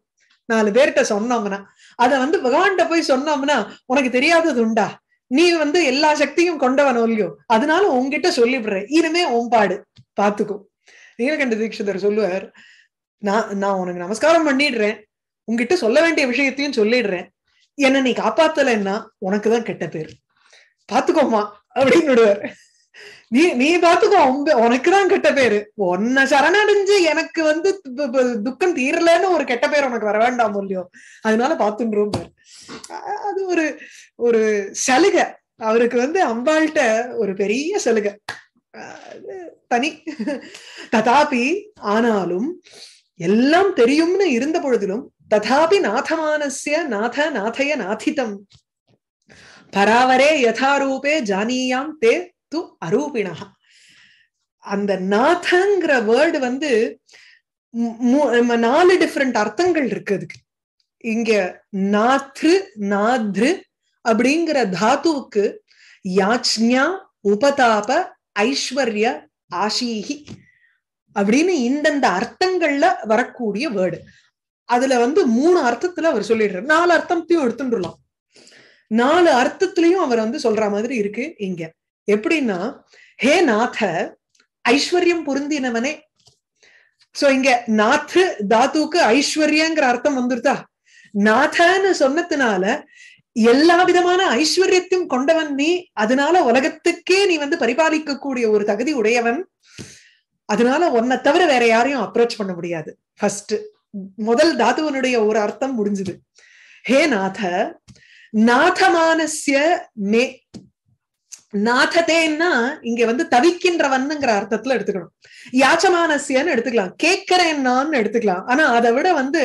4 பேர்கிட்ட சொன்னோம்னா அதை வந்து பகவான்கிட்ட போய் சொன்னோம்னா உனக்கு தெரியாதது உண்டா நீ வந்து எல்லா சக்தியும் கொண்டவனோ இல்லையோ அதனால உங்ககிட்ட சொல்லிவிடுற இனிமே ஓம்பாடு பாத்துக்கோ. நீலகண்ட தீட்சிதர் சொல்லுவார் நான் உனக்கு நமஸ்காரம் பண்ணிடுறேன் உங்ககிட்ட சொல்ல வேண்டிய விஷயத்தையும் சொல்லிடுறேன் என்ன நீ காப்பாத்தலைன்னா உனக்குதான் கெட்ட பேர் பாத்துக்கோமா அப்படின்னு நீ பாத்துக்கோ உனக்குதான் கெட்ட பேரு உன்னை சரணடைஞ்சு எனக்கு வந்து துக்கம் தீரலன்னு ஒரு கெட்ட பேர் உனக்கு வர வேண்டாம் இல்லையோ அதனால பாத்துன்றோம் பாரு. அது ஒரு ஒரு சலுகை அவருக்கு வந்து அம்பாள்கிட்ட ஒரு பெரிய சலுகை தனி. ததாபி ஆனாலும் எல்லாம் தெரியும்னு இருந்த பொழுதிலும் ததாபி நாதமானசிய நாத நாதய நாதிதம் பராவரே யதாரூபே ஜானியாம் தே து அரூபிணா. அந்த நாதங்கிற வேர்டு வந்து 4 டிஃப்ரெண்ட் அர்த்தங்கள் இருக்கு. அதுக்கு இங்க நாத்ரு நாத்ரு அப்படிங்கிற தாத்துவுக்கு யாச்ஞா உபதாப ஐஸ்வர்ய ஆஷீஹி அப்படின்னு இந்தந்த அர்த்தங்கள்ல வரக்கூடிய வேர்டு. அதுல வந்து 3 அர்த்தத்துல அவர் சொல்லிடுறாரு. 4 அர்த்தத்தையும் எடுத்துடலாம். 4 அர்த்தத்திலையும் அவர் வந்து சொல்ற மாதிரி இருக்கு இங்க. எப்படின்னா, ஹே நாத ஐஸ்வர்யம் பொருந்தினவனே. சோ இங்க நாத் தாத்துக்கு ஐஸ்வர்யங்கிற அர்த்தம் வந்துருதா? நாதன்னு சொன்னதுனால எல்லா விதமான ஐஸ்வர்யத்தையும் கொண்டவன் நீ, அதனால உலகத்துக்கே நீ வந்து பரிபாலிக்க கூடிய ஒரு தகுதி உடையவன், அதனால உன்னை தவிர வேற யாரையும் அப்ரோச் பண்ண முடியாது. ஃபர்ஸ்ட் முதல் தாத்துவனுடைய ஒரு அர்த்தம் முடிஞ்சது. ஹே நாத நாதமானஸ்ய மே. நாததேன்னா இங்க வந்து தவிக்கின்றவன்னுங்கிற அர்த்தத்துல எடுத்துக்கணும். யாச்சமானசியான்னு எடுத்துக்கலாம், கேட்கிறேன்னான்னு எடுத்துக்கலாம். ஆனா அதை விட வந்து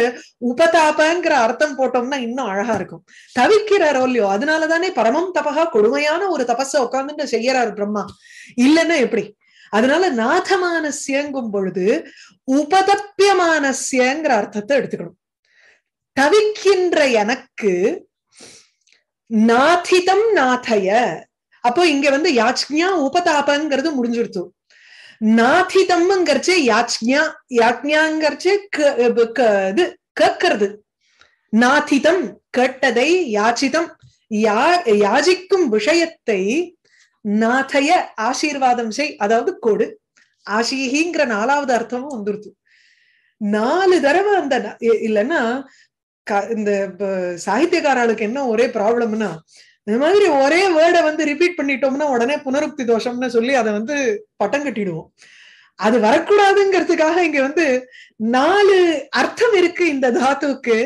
உபதாபங்கிற அர்த்தம் போட்டோம்னா இன்னும் அழகா இருக்கும். தவிக்கிறாரோ இல்லையோ, அதனாலதானே பரமம் தபகா கொடுமையான ஒரு தபஸை உட்கார்ந்துட்டு செய்யறாரு பிரம்மா. இல்லைன்னா எப்படி? அதனால நாதமானசியங்கும் பொழுது உபதப்பியமானசியங்கிற அர்த்தத்தை எடுத்துக்கணும். தவிக்கின்ற எனக்கு நாதிதம் நாதய. அப்போ இங்க வந்து யாச்ஞா உபதாபங்கிறது முடிஞ்சிருச்சு. நாதிதம்ங்கிறச்சே யாச்ஞா, யாச்ஞாங்கிறச்சே இது கேட்கறது. நாதிதம் கேட்டதை, யாச்சிதம் யாஜிக்கும் விஷயத்தை, நாதைய ஆசீர்வாதம் செய், அதாவது கொடு. ஆசீகிங்கிற 4வது அர்த்தமும் வந்துருது. 4 தடவை அந்த இல்லைன்னா இந்த சாகித்யக்காரர்களுக்கு என்ன ஒரே ப்ராப்ளம்னா, இந்த மாதிரி ஒரே வேர்டை வந்து ரிப்பீட் பண்ணிட்டோம்னா உடனே புனருக்தி தோஷம்னு சொல்லி அதை வந்து பட்டம் கட்டிடுவோம். அது வரக்கூடாதுங்கிறதுக்காக இங்க வந்து 4 அர்த்தம் இருக்கு இந்த தாத்துக்கு.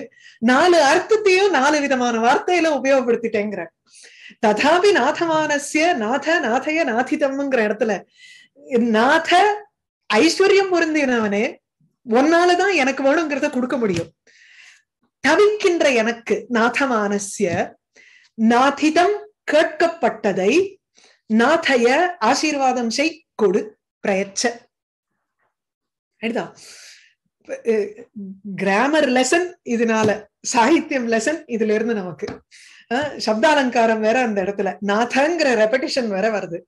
4 அர்த்தத்தையும் 4 விதமான வார்த்தையில உபயோகப்படுத்திட்டேங்கிற. ததாபி நாதமானசிய நாத நாதைய நாதிதம்ங்கிற இடத்துல நாத ஐஸ்வர்யம் பொருந்தினவனே, ஒன்னாலதான் எனக்கு வேணுங்கிறத கொடுக்க முடியும். தவிக்கின்ற எனக்கு நாதமானசிய நாதிதம் கேட்கப்பட்டதை, நாதைய ஆசீர்வாதம் செய் கொடு பிரயச்ச. கிராமர் லெசன் இதனால, சாகித்யம் லெசன் இதுல இருந்து நமக்கு. சப்தாலங்காரம் வேற அந்த இடத்துல, நாதங்கிற ரெபடிஷன் வேற வருது.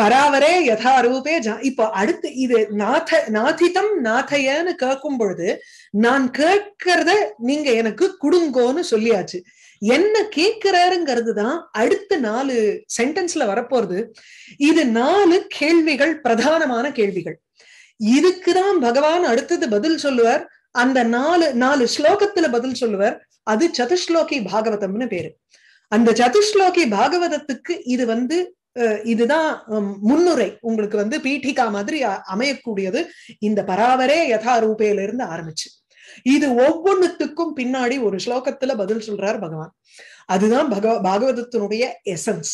பராவரே யதா ரூபே. இப்போ அடுத்து இது நாத நாதிதம் நாதையன்னு கேட்கும் பொழுது நான் கேட்கிறத நீங்க எனக்கு கொடுங்கோன்னு சொல்லியாச்சு. என்ன கேட்கிறாருங்கிறது தான் அடுத்த 4 சென்டென்ஸ்ல வரப்போறது. இது 4 கேள்விகள், பிரதானமான கேள்விகள். இதுக்குதான் பகவான் அடுத்தது பதில் சொல்லுவார். அந்த 4 ஸ்லோகத்துல பதில் சொல்லுவார். அது சதுஸ்லோகி பாகவதம்னு பேரு. அந்த சதுஸ்லோகி பாகவதத்துக்கு இது வந்து இதுதான் முன்னுரை. உங்களுக்கு வந்து பீட்டிகா மாதிரி அமையக்கூடியது இந்த பராவரே யதா ரூபேல இருந்து ஆரம்பிச்சு. இது ஒவ்வொன்னுத்துக்கும் பின்னாடி ஒரு ஸ்லோகத்துல பதில் சொல்றார் பகவான். அதுதான் பாகவதத்தினுடைய எசன்ஸ்.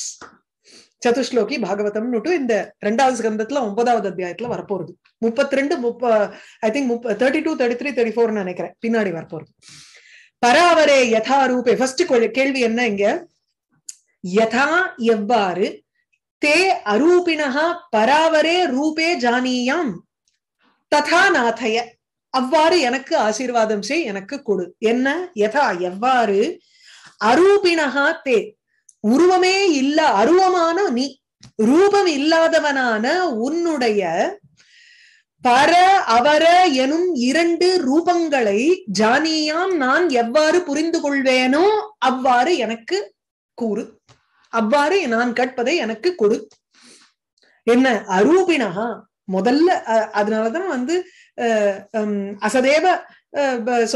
சதுஸ்லோகி பாகவதம்னுட்டு இந்த 2வது ஸ்கந்தத்துல 9வது அத்தியாயத்துல வரப்போறது. 32 ஐ திங்க் 32, 33, 34 நினைக்கிறேன் பின்னாடி வரப்போறது. பராவரே யதா ரூபே. ஃபர்ஸ்ட் கேள்வி என்ன இங்க? யதா எவ்வாறு, தே அரூபிணா பராவரே ரூபே ஜானியாம் ததா நாதய அவ்வாறு எனக்கு ஆசீர்வாதம் செய், எனக்கு கொடு. என்ன? யதா எவ்வாறு, அரூபிணா தே உருவமே இல்ல, அருவமான நீ, ரூபம் இல்லாதவனான உன்னுடைய பர அவர எனும் 2 ரூபங்களை ஜானியாம் நான் எவ்வாறு புரிந்து கொள்வேனோ அவ்வாறு எனக்கு கூறு, அவ்வாறு நான் கேட்பதை எனக்கு கொடு. என்ன அரூபிணா முதல்ல, அதனாலதான் வந்து அசதேவ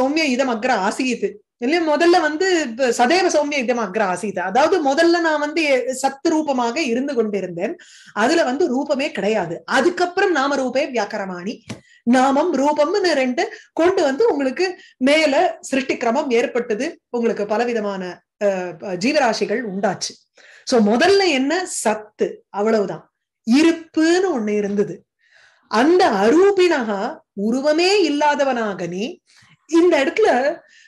சௌமிய இதம் அக்ர ஆசீது இல்லையா? முதல்ல வந்து சதேவ சௌமிய இதம் அக்ர ஆசீது, அதாவது முதல்ல நான் வந்து சத்து ரூபமாக இருந்து கொண்டிருந்தேன், அதுல வந்து ரூபமே கிடையாது, அதுக்கப்புறம் நாம ரூபே வியாக்கரமாணி, நாமம் ரூபம்னு 2 கொண்டு வந்து உங்களுக்கு மேல சிருஷ்டி கிரமம் ஏற்பட்டது, உங்களுக்கு பலவிதமான ஜீவராசிகள் உண்டாச்சு. சோ முதல்ல என்ன? சத்து, அவ்வளவுதான். இருப்புன்னு ஒண்ணு இருந்தது. அந்த அரூபினகா உருவமே இல்லாதவனாக நீ. இந்த இடத்துல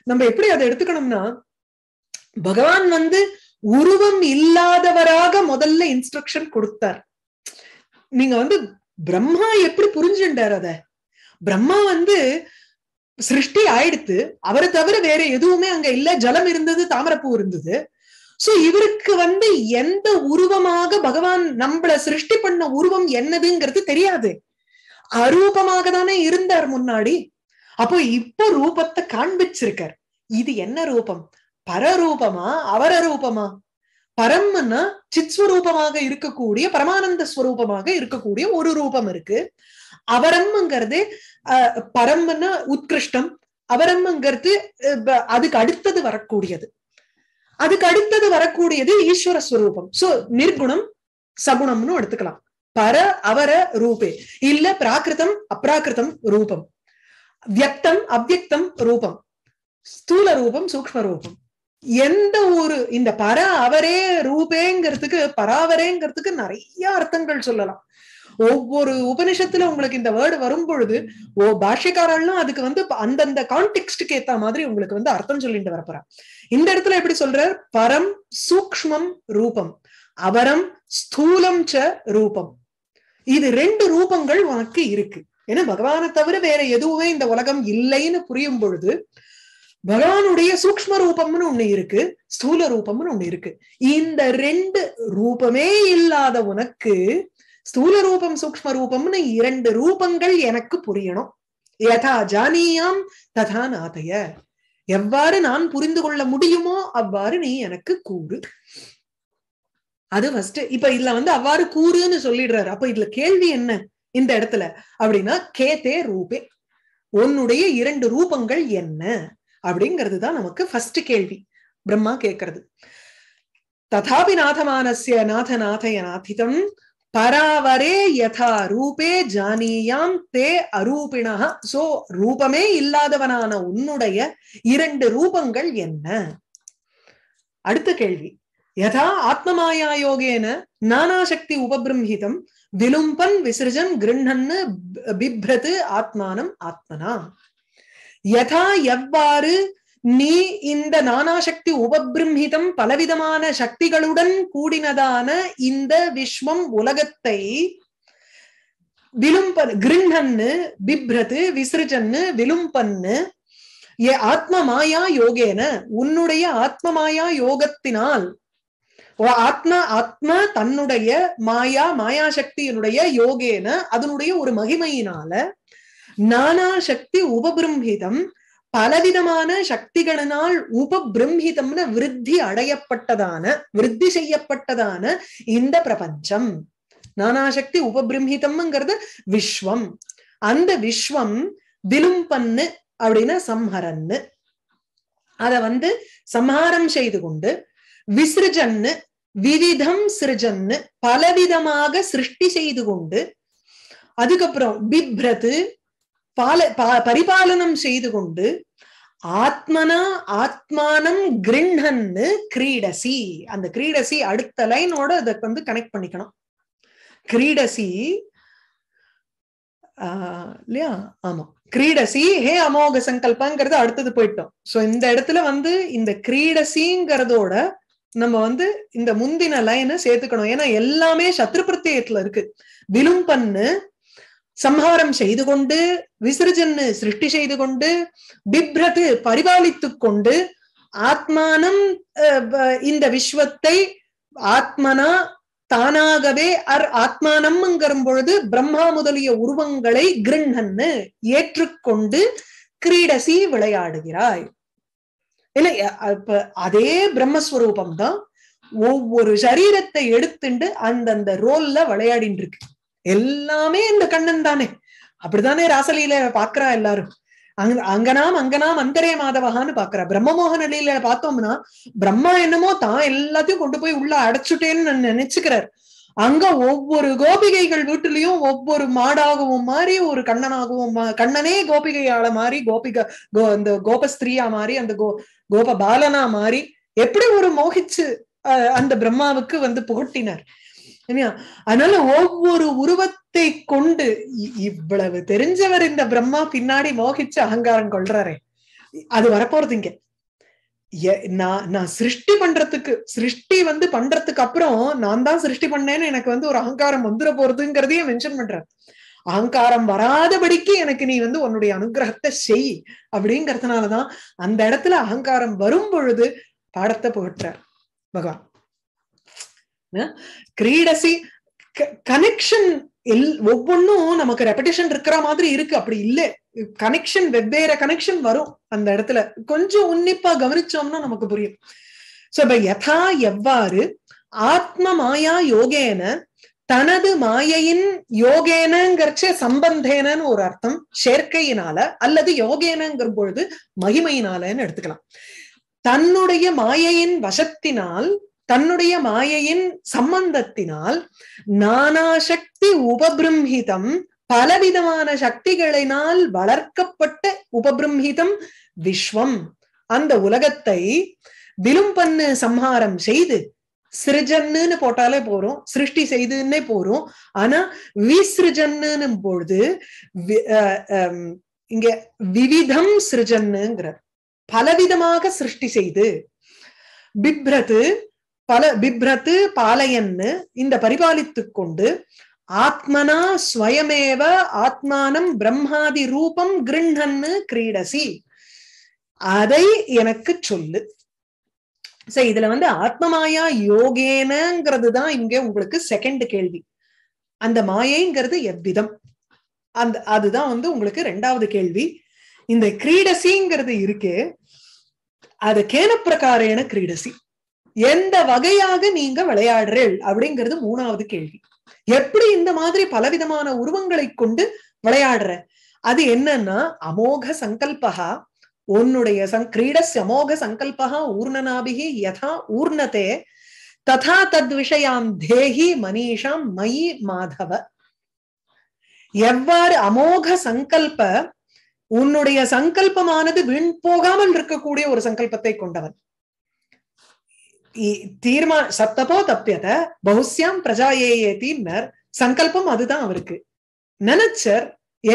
நம்ம எப்படி அதை எடுத்துக்கணும்னா, பகவான் வந்து உருவம் இல்லாதவராக முதல்ல இன்ஸ்ட்ரக்ஷன் கொடுத்தார். நீங்க வந்து பிரம்மா எப்படி புரிஞ்சுட்டார் அத? பிரம்மா வந்து சிருஷ்டி ஆயிடுத்து, அவரை தவிர வேற எதுவுமே அங்க இல்ல, ஜலம் இருந்தது, தாமரப்பூ இருந்தது. சோ இவருக்கு வந்து எந்த உருவமாக பகவான் நம்மள சிருஷ்டி பண்ண உருவம் என்னதுங்கிறது தெரியாது. அரூபமாக தானே இருந்தார் முன்னாடி. அப்போ இப்போ ரூபத்தை காண்பிச்சிருக்கார். இது என்ன ரூபம்? பரரூபமா அவரூபமா? பரம்னா சித்ஸ்வரூபமாக இருக்கக்கூடிய பரமானந்த ஸ்வரூபமாக இருக்கக்கூடிய ஒரு ரூபம் இருக்கு. அவரம்ங்கிறது பரம்னா உத்கிருஷ்டம், அவரம்ங்கிறது அதுக்கு அடுத்தது வரக்கூடியது. அதுக்கு அடுத்தது வரக்கூடியது ஈஸ்வர ஸ்வரூபம். சோ நிர்குணம் சகுணம்னு எடுத்துக்கலாம். பர அவர ரூபே இல்ல பிராகிருதம் அப்ராகிருதம் ரூபம், வியக்தம் அவ்வியக்தம் ரூபம், ஸ்தூல ரூபம் சூக்ம ரூபம். எந்த ஒரு இந்த பர அவரே ரூபேங்கிறதுக்கு பராவரேங்கிறதுக்கு நிறைய அர்த்தங்கள் சொல்லலாம். ஒவ்வொரு உபனிஷத்துல உங்களுக்கு இந்த வேர்டு வரும் பொழுது ஓ பாஷ்யக்காரர்களும் அதுக்கு அந்தந்த கான்டெக்ஸ்டுக்கு ஏத்த மாதிரி உங்களுக்கு அர்த்தம் சொல்லிட்டு வரப்போறா. இந்த இடத்துல எப்படி சொல்றார்? பரம் சூக்ஷ்மம் ரூபம், அவரம் ஸ்தூலம் ச ரூபம். இது ரெண்டு ரூபங்கள் உனக்கு இருக்கு. ஏன்னா பகவானை தவிர வேற எதுவுமே இந்த உலகம் இல்லைன்னு புரியும் பொழுது பகவானுடைய சூக்ஷ்ம ரூபம்னு ஒண்ணு இருக்கு, ஸ்தூல ரூபம்னு ஒண்ணு இருக்கு. இந்த ரெண்டு ரூபமே இல்லாத உனக்கு ஸ்தூல ரூபம் சூக்ஷ்ம ரூபம்னு இரண்டு ரூபங்கள் எனக்கு புரியணும். யதா ஜானியாம் ததா நாதய, எவ்வாறு நான் புரிந்து கொள்ள முடியுமோ அவ்வாறு நீ எனக்கு கூறு. அது ஃபர்ஸ்ட். இப்ப இதுல அவ்வாறு கூறுன்னு சொல்லிடுறாரு. அப்ப இதுல கேள்வி என்ன இந்த இடத்துல அப்படின்னா, கேதே ரூபே, உன்னுடைய இரண்டு ரூபங்கள் என்ன அப்படிங்கிறது தான் நமக்கு ஃபர்ஸ்ட் கேள்வி பிரம்மா கேட்கறது. ததாபி நாதமானஸ்ய நாதநாதய நாதிதம் பராவரே யதா ரூபே ஜானியாம் தே அரூபிணா. சோ ரூபமே இல்லாதவனான உன்னுடைய இரண்டு ரூபங்கள் என்ன? அடுத்த கேள்வி, யதா ஆத்மமாயா யோகேன நானாசக்தி உபபிரம்ஹிதம் விலும்பன் விசிருஜன் கிருண்ணன்னு பிப்ரது ஆத்மானம் ஆத்மனா. யதா எவ்வாறு நீ இந்த நானாசக்தி உபபிரம்ஹிதம் பலவிதமான சக்திகளுடன் கூடினதான இந்த விஸ்வம் உலகத்தை விலும்பன் கிருண்ணன்னு பிப்ரது விசிருஜன்னு விலும்பன்னு ஏ ஆத்ம மாயா யோகேன உன்னுடைய ஆத்ம மாயா யோகத்தினால் ஆத்மா ஆத்மா தன்னுடைய மாயா மாயாசக்தியினுடைய யோகேன அதனுடைய ஒரு மகிமையினால நானா சக்தி உபபிரம்ஹிதம் பலவிதமான சக்திகளினால் உபபிரம்ஹிதம்னு விருத்தி அடையப்பட்டதான விருத்தி செய்யப்பட்டதான இந்த பிரபஞ்சம் நானாசக்தி உபபிரம்ஹிதம்ங்கிறது விஸ்வம். அந்த விஸ்வம் விலும்பன்னு அப்படின்னா சம்ஹரன்னு அத சம்ஹாரம் செய்து கொண்டு விசிருஜன்னு விவிதம் சிருஜன்னு பலவிதமாக சிருஷ்டி செய்து கொண்டு அதுக்கப்புறம் பிப்ரது பரிபாலனம் செய்து கொண்டு ஆத்மனா ஆத்மானம் கிருண்ணன்னு கிரீடசி. அந்த கிரீடசி அடுத்த லைனோட அதை கனெக்ட் பண்ணிக்கணும். கிரீடசி இல்லையா? ஆமா, கிரீடசி ஹே அமோக சங்கல்பங்கிறது அடுத்தது போயிட்டோம். சோ இந்த இடத்துல இந்த கிரீடசிங்கிறதோட நம்ம இந்த முந்தின லைனை சேர்த்துக்கணும். ஏன்னா எல்லாமே சத்ரு பிரத்யத்துல இருக்கு. விலும்பன்னு சம்ஹாரம் செய்து கொண்டு, விசர்ஜன்னு சிருஷ்டி செய்து கொண்டு, பிப்ரது பரிபாலித்து கொண்டு, ஆத்மானம் இந்த விஸ்வத்தை ஆத்மனா தானாகவே ஆத்மானம்ங்கிற பொழுது பிரம்மா முதலிய உருவங்களை கிருண்ணன்னு ஏற்றுக்கொண்டு கிரீடசி விளையாடுகிறாய். இல்லை அதே பிரம்மஸ்வரூபம் தான் ஒவ்வொரு சரீரத்தை எடுத்துண்டு அந்தந்த ரோல்ல விளையாடிட்டு இருக்கு. எல்லாமே இந்த கண்ணன் தானே. அப்படித்தானே ராசலீல பாக்குறா எல்லாரும். அங்கனாம் அங்கனாம் அந்தரே மாதவகான்னு பாக்குறா. பிரம்மமோகனில பார்த்தோம்னா பிரம்மா என்னமோ தான் எல்லாத்தையும் கொண்டு போய் உள்ள அடைச்சுட்டேன்னு நினைச்சுக்கிறார். அங்க ஒவ்வொரு கோபிகைகள் வீட்டுலயும் ஒவ்வொரு மாடாகவும் மாறி ஒரு கண்ணனாகவும் கண்ணனே கோபிகையால மாறி அந்த கோபஸ்திரீயா மாறி அந்த கோப பாலனா மாறி எப்படி ஒரு மோகிச்சு அந்த பிரம்மாவுக்கு புகட்டினார். அதனால ஒவ்வொரு உருவத்தை கொண்டு இவ்வளவு தெரிஞ்சவர் இந்த பிரம்மா பின்னாடி மோகிச்சு அகங்காரம் கொள்றாரே, அது வரப்போறதுங்க. நான் சிருஷ்டி பண்றதுக்கு சிருஷ்டி பண்றதுக்கு அப்புறம் நான் தான் சிருஷ்டி பண்ணேன்னு எனக்கு ஒரு அகங்காரம் வந்துட போறதுங்கிறதையே மென்ஷன் பண்ற. அகங்காரம் வராதபடிக்கு எனக்கு நீ உன்னுடைய அனுகிரகத்தை செய் அப்படிங்கறதுனாலதான் அந்த இடத்துல அகங்காரம் வரும் பொழுது பாடத்தை புகட்டுறார் பகவான். கிரீடசி கனெக்ஷன் नमक रेपिटेशन अभी कनेक्शन वेव्वेरे कनेक्शन वो अंदर कुछ उन्नीपा गवनीचोमना नमक सो यथा एव्वारु आत्म माया योगेन तनदु मायैयिन योगेनंगर्चे संबंधेनन और अर्थम சேர்க்கையினால அல்லது யோகேனங்கற பொழுது மகிமையினாலன்னு எடுத்துக்கலாம் தன்னுடைய மாயையின் வசத்தினால் தன்னுடைய மாயையின் சம்பந்தத்தினால் நானா சக்தி உபபிரம்ஹிதம் பலவிதமான சக்திகளினால் வளர்க்கப்பட்ட உபபிரம்ஹிதம் விஸ்வம் அந்த உலகத்தை விலும் பண்ணு சம்ஹாரம் செய்து सृजन पोटाले सृष्टि आना विसृजन विविधम सृजन पल विधमा सृष्टि बिभ्रत पालयन परिपालित्तुक्को आत्मना स्वयमेव आत्मानं ब्रह्मादि रूपम गृह्णन् क्रीडसि சோ இதுல வந்து ஆத்மமாயா யோகேனங்கிறது தான் இங்க உங்களுக்கு செகண்ட் கேள்வி அந்த மாயைங்கிறது எவ்விதம் அந்த அதுதான் வந்து உங்களுக்கு இரண்டாவது கேள்வி இந்த கிரீடசிங்கிறது இருக்கு அது கேன பிரகாரேன கிரீடசி எந்த வகையாக நீங்க விளையாடுறீள் அப்படிங்கிறது மூணாவது கேள்வி எப்படி இந்த மாதிரி பலவிதமான உருவங்களை கொண்டு விளையாடுற அது என்னன்னா அமோக சங்கல்பஹா उन्नुடைய क्रीडस्य अमोघ संकल्पः ऊर्णनाभिः यथा ऊर्णते तथा तद्विषयां देहि मनीषां मयि माधव एव्वार अमोघ संकल्प उन्नुடைய संकल्पமானது வீண் போகாமல் இருக்கக்கூடிய ஒரு संकल्पத்தை கொண்டவன் தீர்மா சத்தபோ தப்யத பௌஸ்யம் பிரஜாயேயேதி நர் संकल्पம் அதுதான் அவருக்கு நினைச்சர்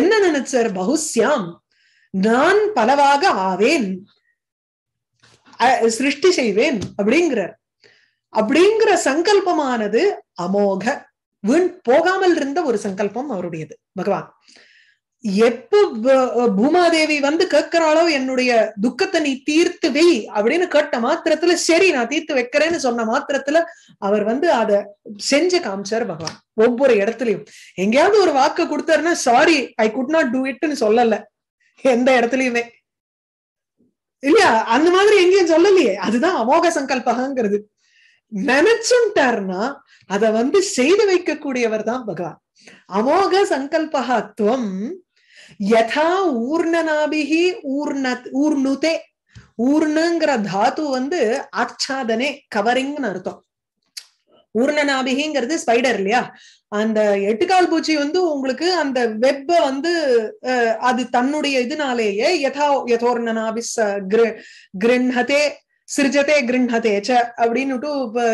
என்ன நினைச்சர் பௌஸ்யம் நான் பலவாக ஆவேன் सृष्टि செய்வேன் அப்படிங்கற சங்கல்பமானது அமோக வீண் போகாமல் இருந்த ஒரு சங்கல்பம் அவருடையது பகவான் எப்போ பூமாதேவி வந்து கேக்குறாளோ என்னுடைய துக்கத்தை நீ தீர்த்து வை அப்படினு கேட்ட மாத்திரத்துல சரி நான் தீர்த்து வைக்கிறேன்னு சொன்ன மாத்திரத்துல அவர் வந்து அத செஞ்ச காமிச்சார் பகவான் ஒவ்வொரு இடத்துலயும் எங்கயாவது ஒரு வாக்கு கொடுத்தாருன்னா sorry I could not do இட்னு சொல்லல எந்த இடத்துலயுமே இல்லையா அந்த மாதிரி எங்கேயும் சொல்லலையே அதுதான் அமோக சங்கல்பங்கிறது நினைச்சுட்டார்னா அத வந்து செய்து வைக்கக்கூடியவர் தான் பகவான் அமோக சங்கல்பஹத்வம் யதா ஊர்ணநாபிஹி ஊர்ணுதே ஊர்ணங்கிற தாத்து வந்து ஆச்சாதனே கவரிங்னு அர்த்தம் ஊர்ணநாபிஹிங்கிறது ஸ்பைடர் இல்லையா அந்த எட்டுகால் பூச்சி வந்து உங்களுக்கு அந்த வெப்ப வந்து அது தன்னுடைய இதனாலேயே யதா யதோர்ணநாபிஸ் கிரஹதே சிருஜதே கிரஹதே ச அப்படினுட்டு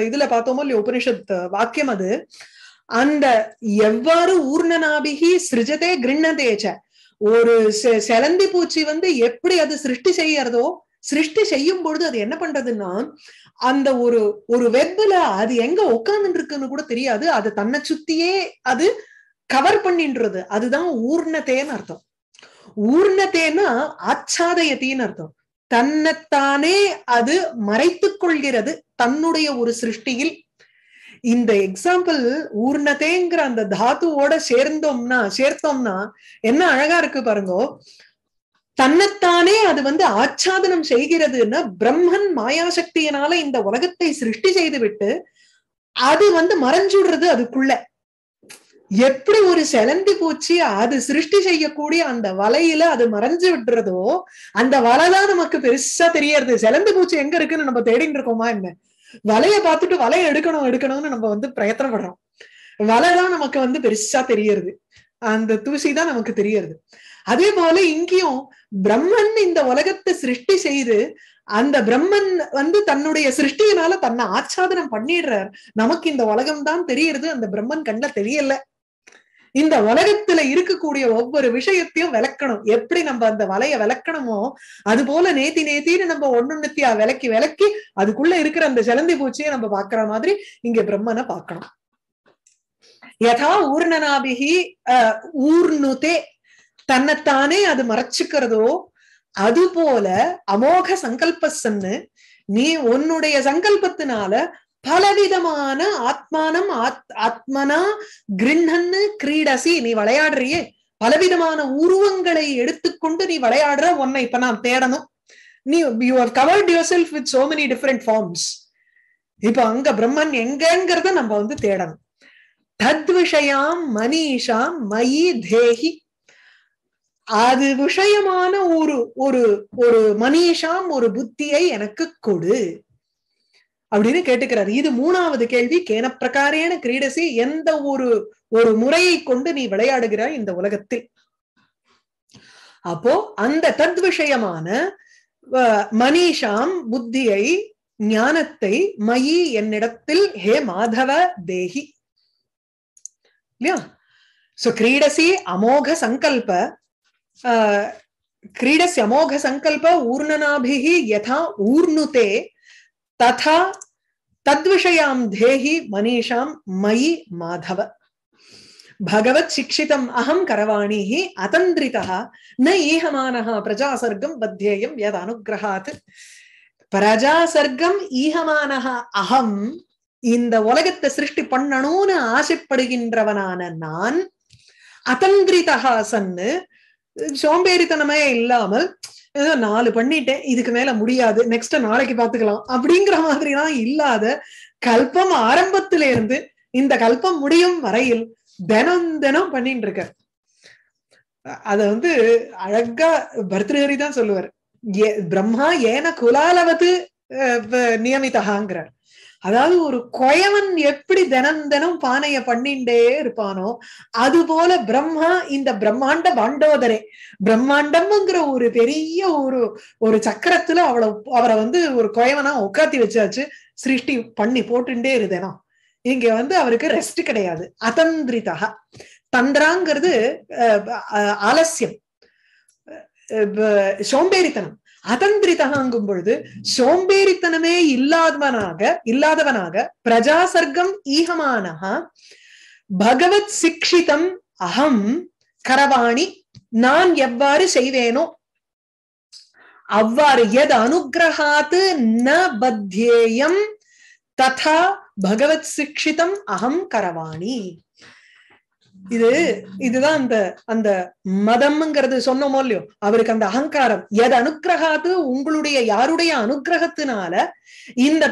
இதுல பார்த்தோமோ இல்ல உபனிஷத் வாக்கியம் அது அந்த எவ்வாறு ஊர்ணநாபிஹி சிருஜதே கிரஹதே ச ஒரு செலந்தி பூச்சி வந்து எப்படி அது சிருஷ்டி செய்யறதோ சிருஷ்டி செய்யும் பொழுது அது என்ன பண்றதுன்னா அந்த ஒரு ஒரு வெப்பல அது எங்க உட்கார்ந்துட்டு இருக்குன்னு கூட தெரியாது அது தன்னை சுத்தியே அது கவர் பண்ணின்றது அதுதான் ஊர்ணதேன்னு அர்த்தம் ஊர்ணதேன்னா ஆச்சாதயத்தின்னு அர்த்தம் தன்னைத்தானே அது மறைத்து கொள்கிறது தன்னுடைய ஒரு சிருஷ்டியில் இந்த எக்ஸாம்பிள் ஊர்ணதேங்கிற அந்த தாத்துவோட சேர்த்தோம்னா என்ன அழகா இருக்கு பாருங்க தன்னத்தானே அது வந்து ஆச்சாதனம் செய்கிறதுன்னா பிரம்மன் மாயாசக்தியினால இந்த உலகத்தை சிருஷ்டி செய்து விட்டு அது வந்து மறைஞ்சுடுறது அதுக்குள்ள எப்படி ஒரு செலந்தி பூச்சி அது சிருஷ்டி செய்யக்கூடிய அந்த வலையில அது மறைஞ்சு விடுறதோ அந்த வலைதான் நமக்கு பெருசா தெரியறது செலந்தி பூச்சி எங்க இருக்குன்னு நம்ம தேடிட்டு இருக்கோமா என்ன வலைய பார்த்துட்டு வலையை எடுக்கணும்னு நம்ம வந்து பிரயத்தனப்படுறோம் வலைதான் நமக்கு வந்து பெருசா தெரியறது அந்த தூசிதான் நமக்கு தெரியறது அதே போல இங்கேயும் பிரம்மன் இந்த உலகத்தை சிருஷ்டி செய்து அந்த பிரம்மன் வந்து தன்னுடைய சிருஷ்டியினால தன்னை ஆச்சாதனம் பண்ணிடுறார் நமக்கு இந்த உலகம் தான் தெரியுது அந்த பிரம்மன் கண்ணில தெரியல இந்த உலகத்துல இருக்கக்கூடிய ஒவ்வொரு விஷயத்தையும் விளக்கணும் எப்படி நம்ம அந்த வலைய விளக்கணுமோ அது போல நேத்தின்னு நம்ம ஒன்னொன்னத்தியா விளக்கி விளக்கி அதுக்குள்ள இருக்கிற அந்த செலந்தி பூச்சியை நம்ம பாக்குற மாதிரி இங்க பிரம்மனை பார்க்கணும் யதா ஊர்ணநாபிஹி ஊர்ணுதே தன்னத்தானே அது மறைச்சுக்கிறதோ அதுபோல அமோக சங்கல்பசன்னு நீ உன்னுடைய சங்கல்பத்தினால பலவிதமான ஆத்மானம் ஆத்மனா கிருண்ணன்னு கிரீடசி, நீ விளையாடுறியே பலவிதமான உருவங்களை எடுத்துக்கொண்டு நீ விளையாடுற ஒன்னை இப்ப நான் தேடணும். நீ you have covered yourself with so many different forms. இப்ப அங்க பிரம்மன் எங்கங்கிறத நம்ம வந்து தேடணும். தத்விஷயாம் மனிஷாம் மயி தேஹி, அது விஷயமான ஒரு ஒரு ஒரு மனிஷாம் ஒரு புத்தியை எனக்கு கொடு அப்படின்னு கேட்டுக்கிறார். இது மூணாவது கேள்வி. கேனப்பிரகாரேன கிரீடசி, எந்த ஒரு ஒரு முறையை கொண்டு நீ விளையாடுகிறாய் இந்த உலகத்தில். அப்போ அந்த தத்விஷயமான மனிஷாம் புத்தியை ஞானத்தை மயி என்னிடத்தில் ஹே மாதவ தேஹி. சோ கிரீடசி அமோக சங்கல்ப, கிரீடசி அமோக சங்கல்ப ஊர்ணனாபிஹி யதா ஊர்ணுதே तथा तद्विषयां देहि मनीषां मयि माधव भगवत् शिक्षितम् अहं करवाणि हि अतन्द्रितः न ईहमानः प्रजासर्गं बध्येयं यदनुग्रहात्. प्रजासर्गं ईहमानः अहं, இந்த உலகத்தை சிருஷ்டி பண்ணணும்னு ஆசைப்படுகின்றவனான நான், அத்தந்திரிதா சன்னு சோம்பேறித்தனமே இல்லாமல் ஏதோ நாலு பண்ணிட்டேன் இதுக்கு மேல முடியாது நெக்ஸ்ட் நாளைக்கு பாத்துக்கலாம் அப்படிங்கிற மாதிரி எல்லாம் இல்லாத, கல்பம் ஆரம்பத்தில இருந்து இந்த கல்பம் முடியும் வரையில் தினம் தினம் பண்ணிட்டு இருக்க. அத வந்து அழகா பர்த்ருஹரி தான் சொல்லுவார், பிரம்மா ஏன குலாலவது நியமித்தகாங்கிறார். அதாவது ஒரு குயவன் எப்படி தினம் தினம் பானைய பண்ணிண்டே இருப்பானோ அது போல பிரம்மா இந்த பிரம்மாண்ட பாண்டோதரே, பிரம்மாண்டம்ங்கிற ஒரு பெரிய ஒரு ஒரு சக்கரத்துல அவரை வந்து ஒரு குயவனா உட்காத்தி வச்சாச்சு, சிருஷ்டி பண்ணி போட்டுண்டே இருந்தேனா. இங்க வந்து அவருக்கு ரெஸ்ட் கிடையாது. அதந்திரிதா, தந்திராங்கிறது ஆலசியம் சோம்பேறித்தனம். அதந்திரிதகாங்கும் பொழுது சோம்பேறித்தனமே இல்லாதவனாக பிரஜாசர்க்கம் ஈகமானஹா பகவத் சிக்ஷிதம் அகம் கரவாணி, நான் எவ்வாறு செய்வேனோ அவ்வாறு, எத் அனுகிரகாத்து ந பத்யேயம் ததா பகவத் சிக்ஷிதம் அகம் கரவாணி. இதுதான் அந்த அந்த மதம்ங்கிறது சொன்னோமோ இல்லையோ, அவருக்கு அந்த அகங்காரம். எது அனுகிரகாத்து, உங்களுடைய யாருடைய அனுகிரகத்தினால இந்த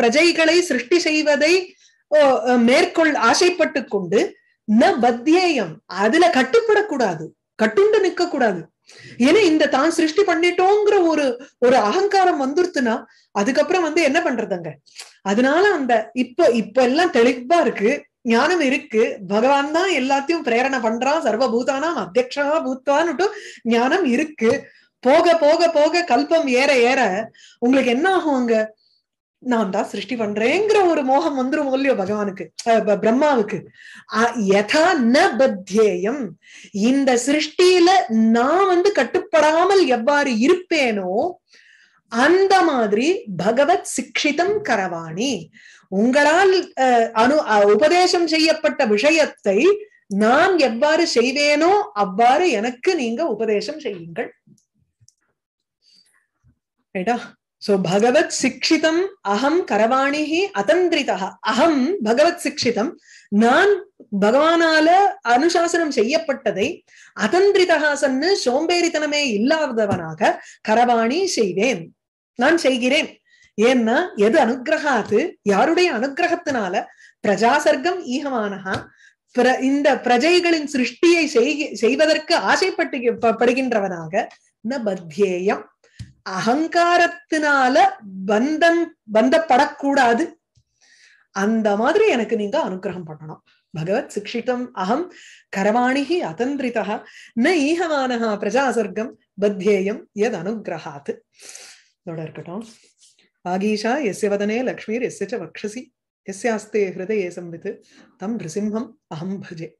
பிரஜைகளை சிருஷ்டி செய்வதை மேற்கொள் ஆசைப்பட்டு கொண்டு, ந பத்யேயம் அதுல கட்டுப்படக்கூடாது, கட்டுண்டு நிக்க கூடாது. ஏன்னா இந்த தான் சிருஷ்டி பண்ணிட்டோங்கிற ஒரு ஒரு அகங்காரம் வந்துருத்துனா அதுக்கப்புறம் வந்து என்ன பண்றதுங்க. அதனால அந்த இப்ப எல்லாம் தெளிவா இருக்கு, ஞானம் இருக்கு, பகவான் தான் எல்லாத்தையும் பிரேரணை பண்றான், சர்வபூதானாம் அத்தியக்ஷா பூத்வான்னுட்டு ஞானம் இருக்கு. போக போக போக கல்பம் ஏற ஏற உங்களுக்கு என்ன ஆகும், அங்க நான் தான் சிருஷ்டி பண்றேங்கிற ஒரு மோகம் வந்துரும் இல்லையோ பகவானுக்கு, பிரம்மாவுக்கு. யதா ந பத்யேயம், இந்த சிருஷ்டியில நான் வந்து கட்டுப்படாமல் எவ்வாறு இருப்பேனோ அந்த மாதிரி பகவத் சிக்ஷிதம் கரவாணி, உங்களால் உபதேசம் செய்யப்பட்ட விஷயத்தை நான் எவ்வாறு செய்வேனோ அவ்வாறு எனக்கு நீங்க உபதேசம் செய்யுங்கள். சோ பகவத் சிக்ஷிதம் அகம் கரவாணிஹி அதந்திரிதா, அகம் பகவத் சிக்ஷிதம், நான் பகவானால அனுசாசனம் செய்யப்பட்டதை அதந்திரிதா சன்னு சோம்பேறித்தனமே இல்லாதவனாக கரவாணி செய்வேன், நான் செய்கிறேன். ஏன்னா எது அனுகிரகாத்து, யாருடைய அனுகிரகத்தினால பிரஜாசர்க்கம் ஈகமானஹா, இந்த பிரஜைகளின் சிருஷ்டியை செய்வதற்கு ஆசைப்படுகின்றவனாக ந பத்யேயம், அகங்காரத்தினால பந்தப்படக்கூடாது, அந்த மாதிரி எனக்கு நீங்க அனுகிரகம் பண்ணணும். பகவத் சிக்ஷிதம் அகம் கரவாணிஹி அதந்திரிதா ந ஈகமானஹா பிரஜாசர்க்கம் பத்யேயம் எது அனுகிரகாத்து. இதோட இருக்கட்டும். आगीशा यस्य वदने लक्ष्मीर्यस्य च वक्षसि यस्यास्ते हृदये संवित् तं नृसिंहम् अहं भजे.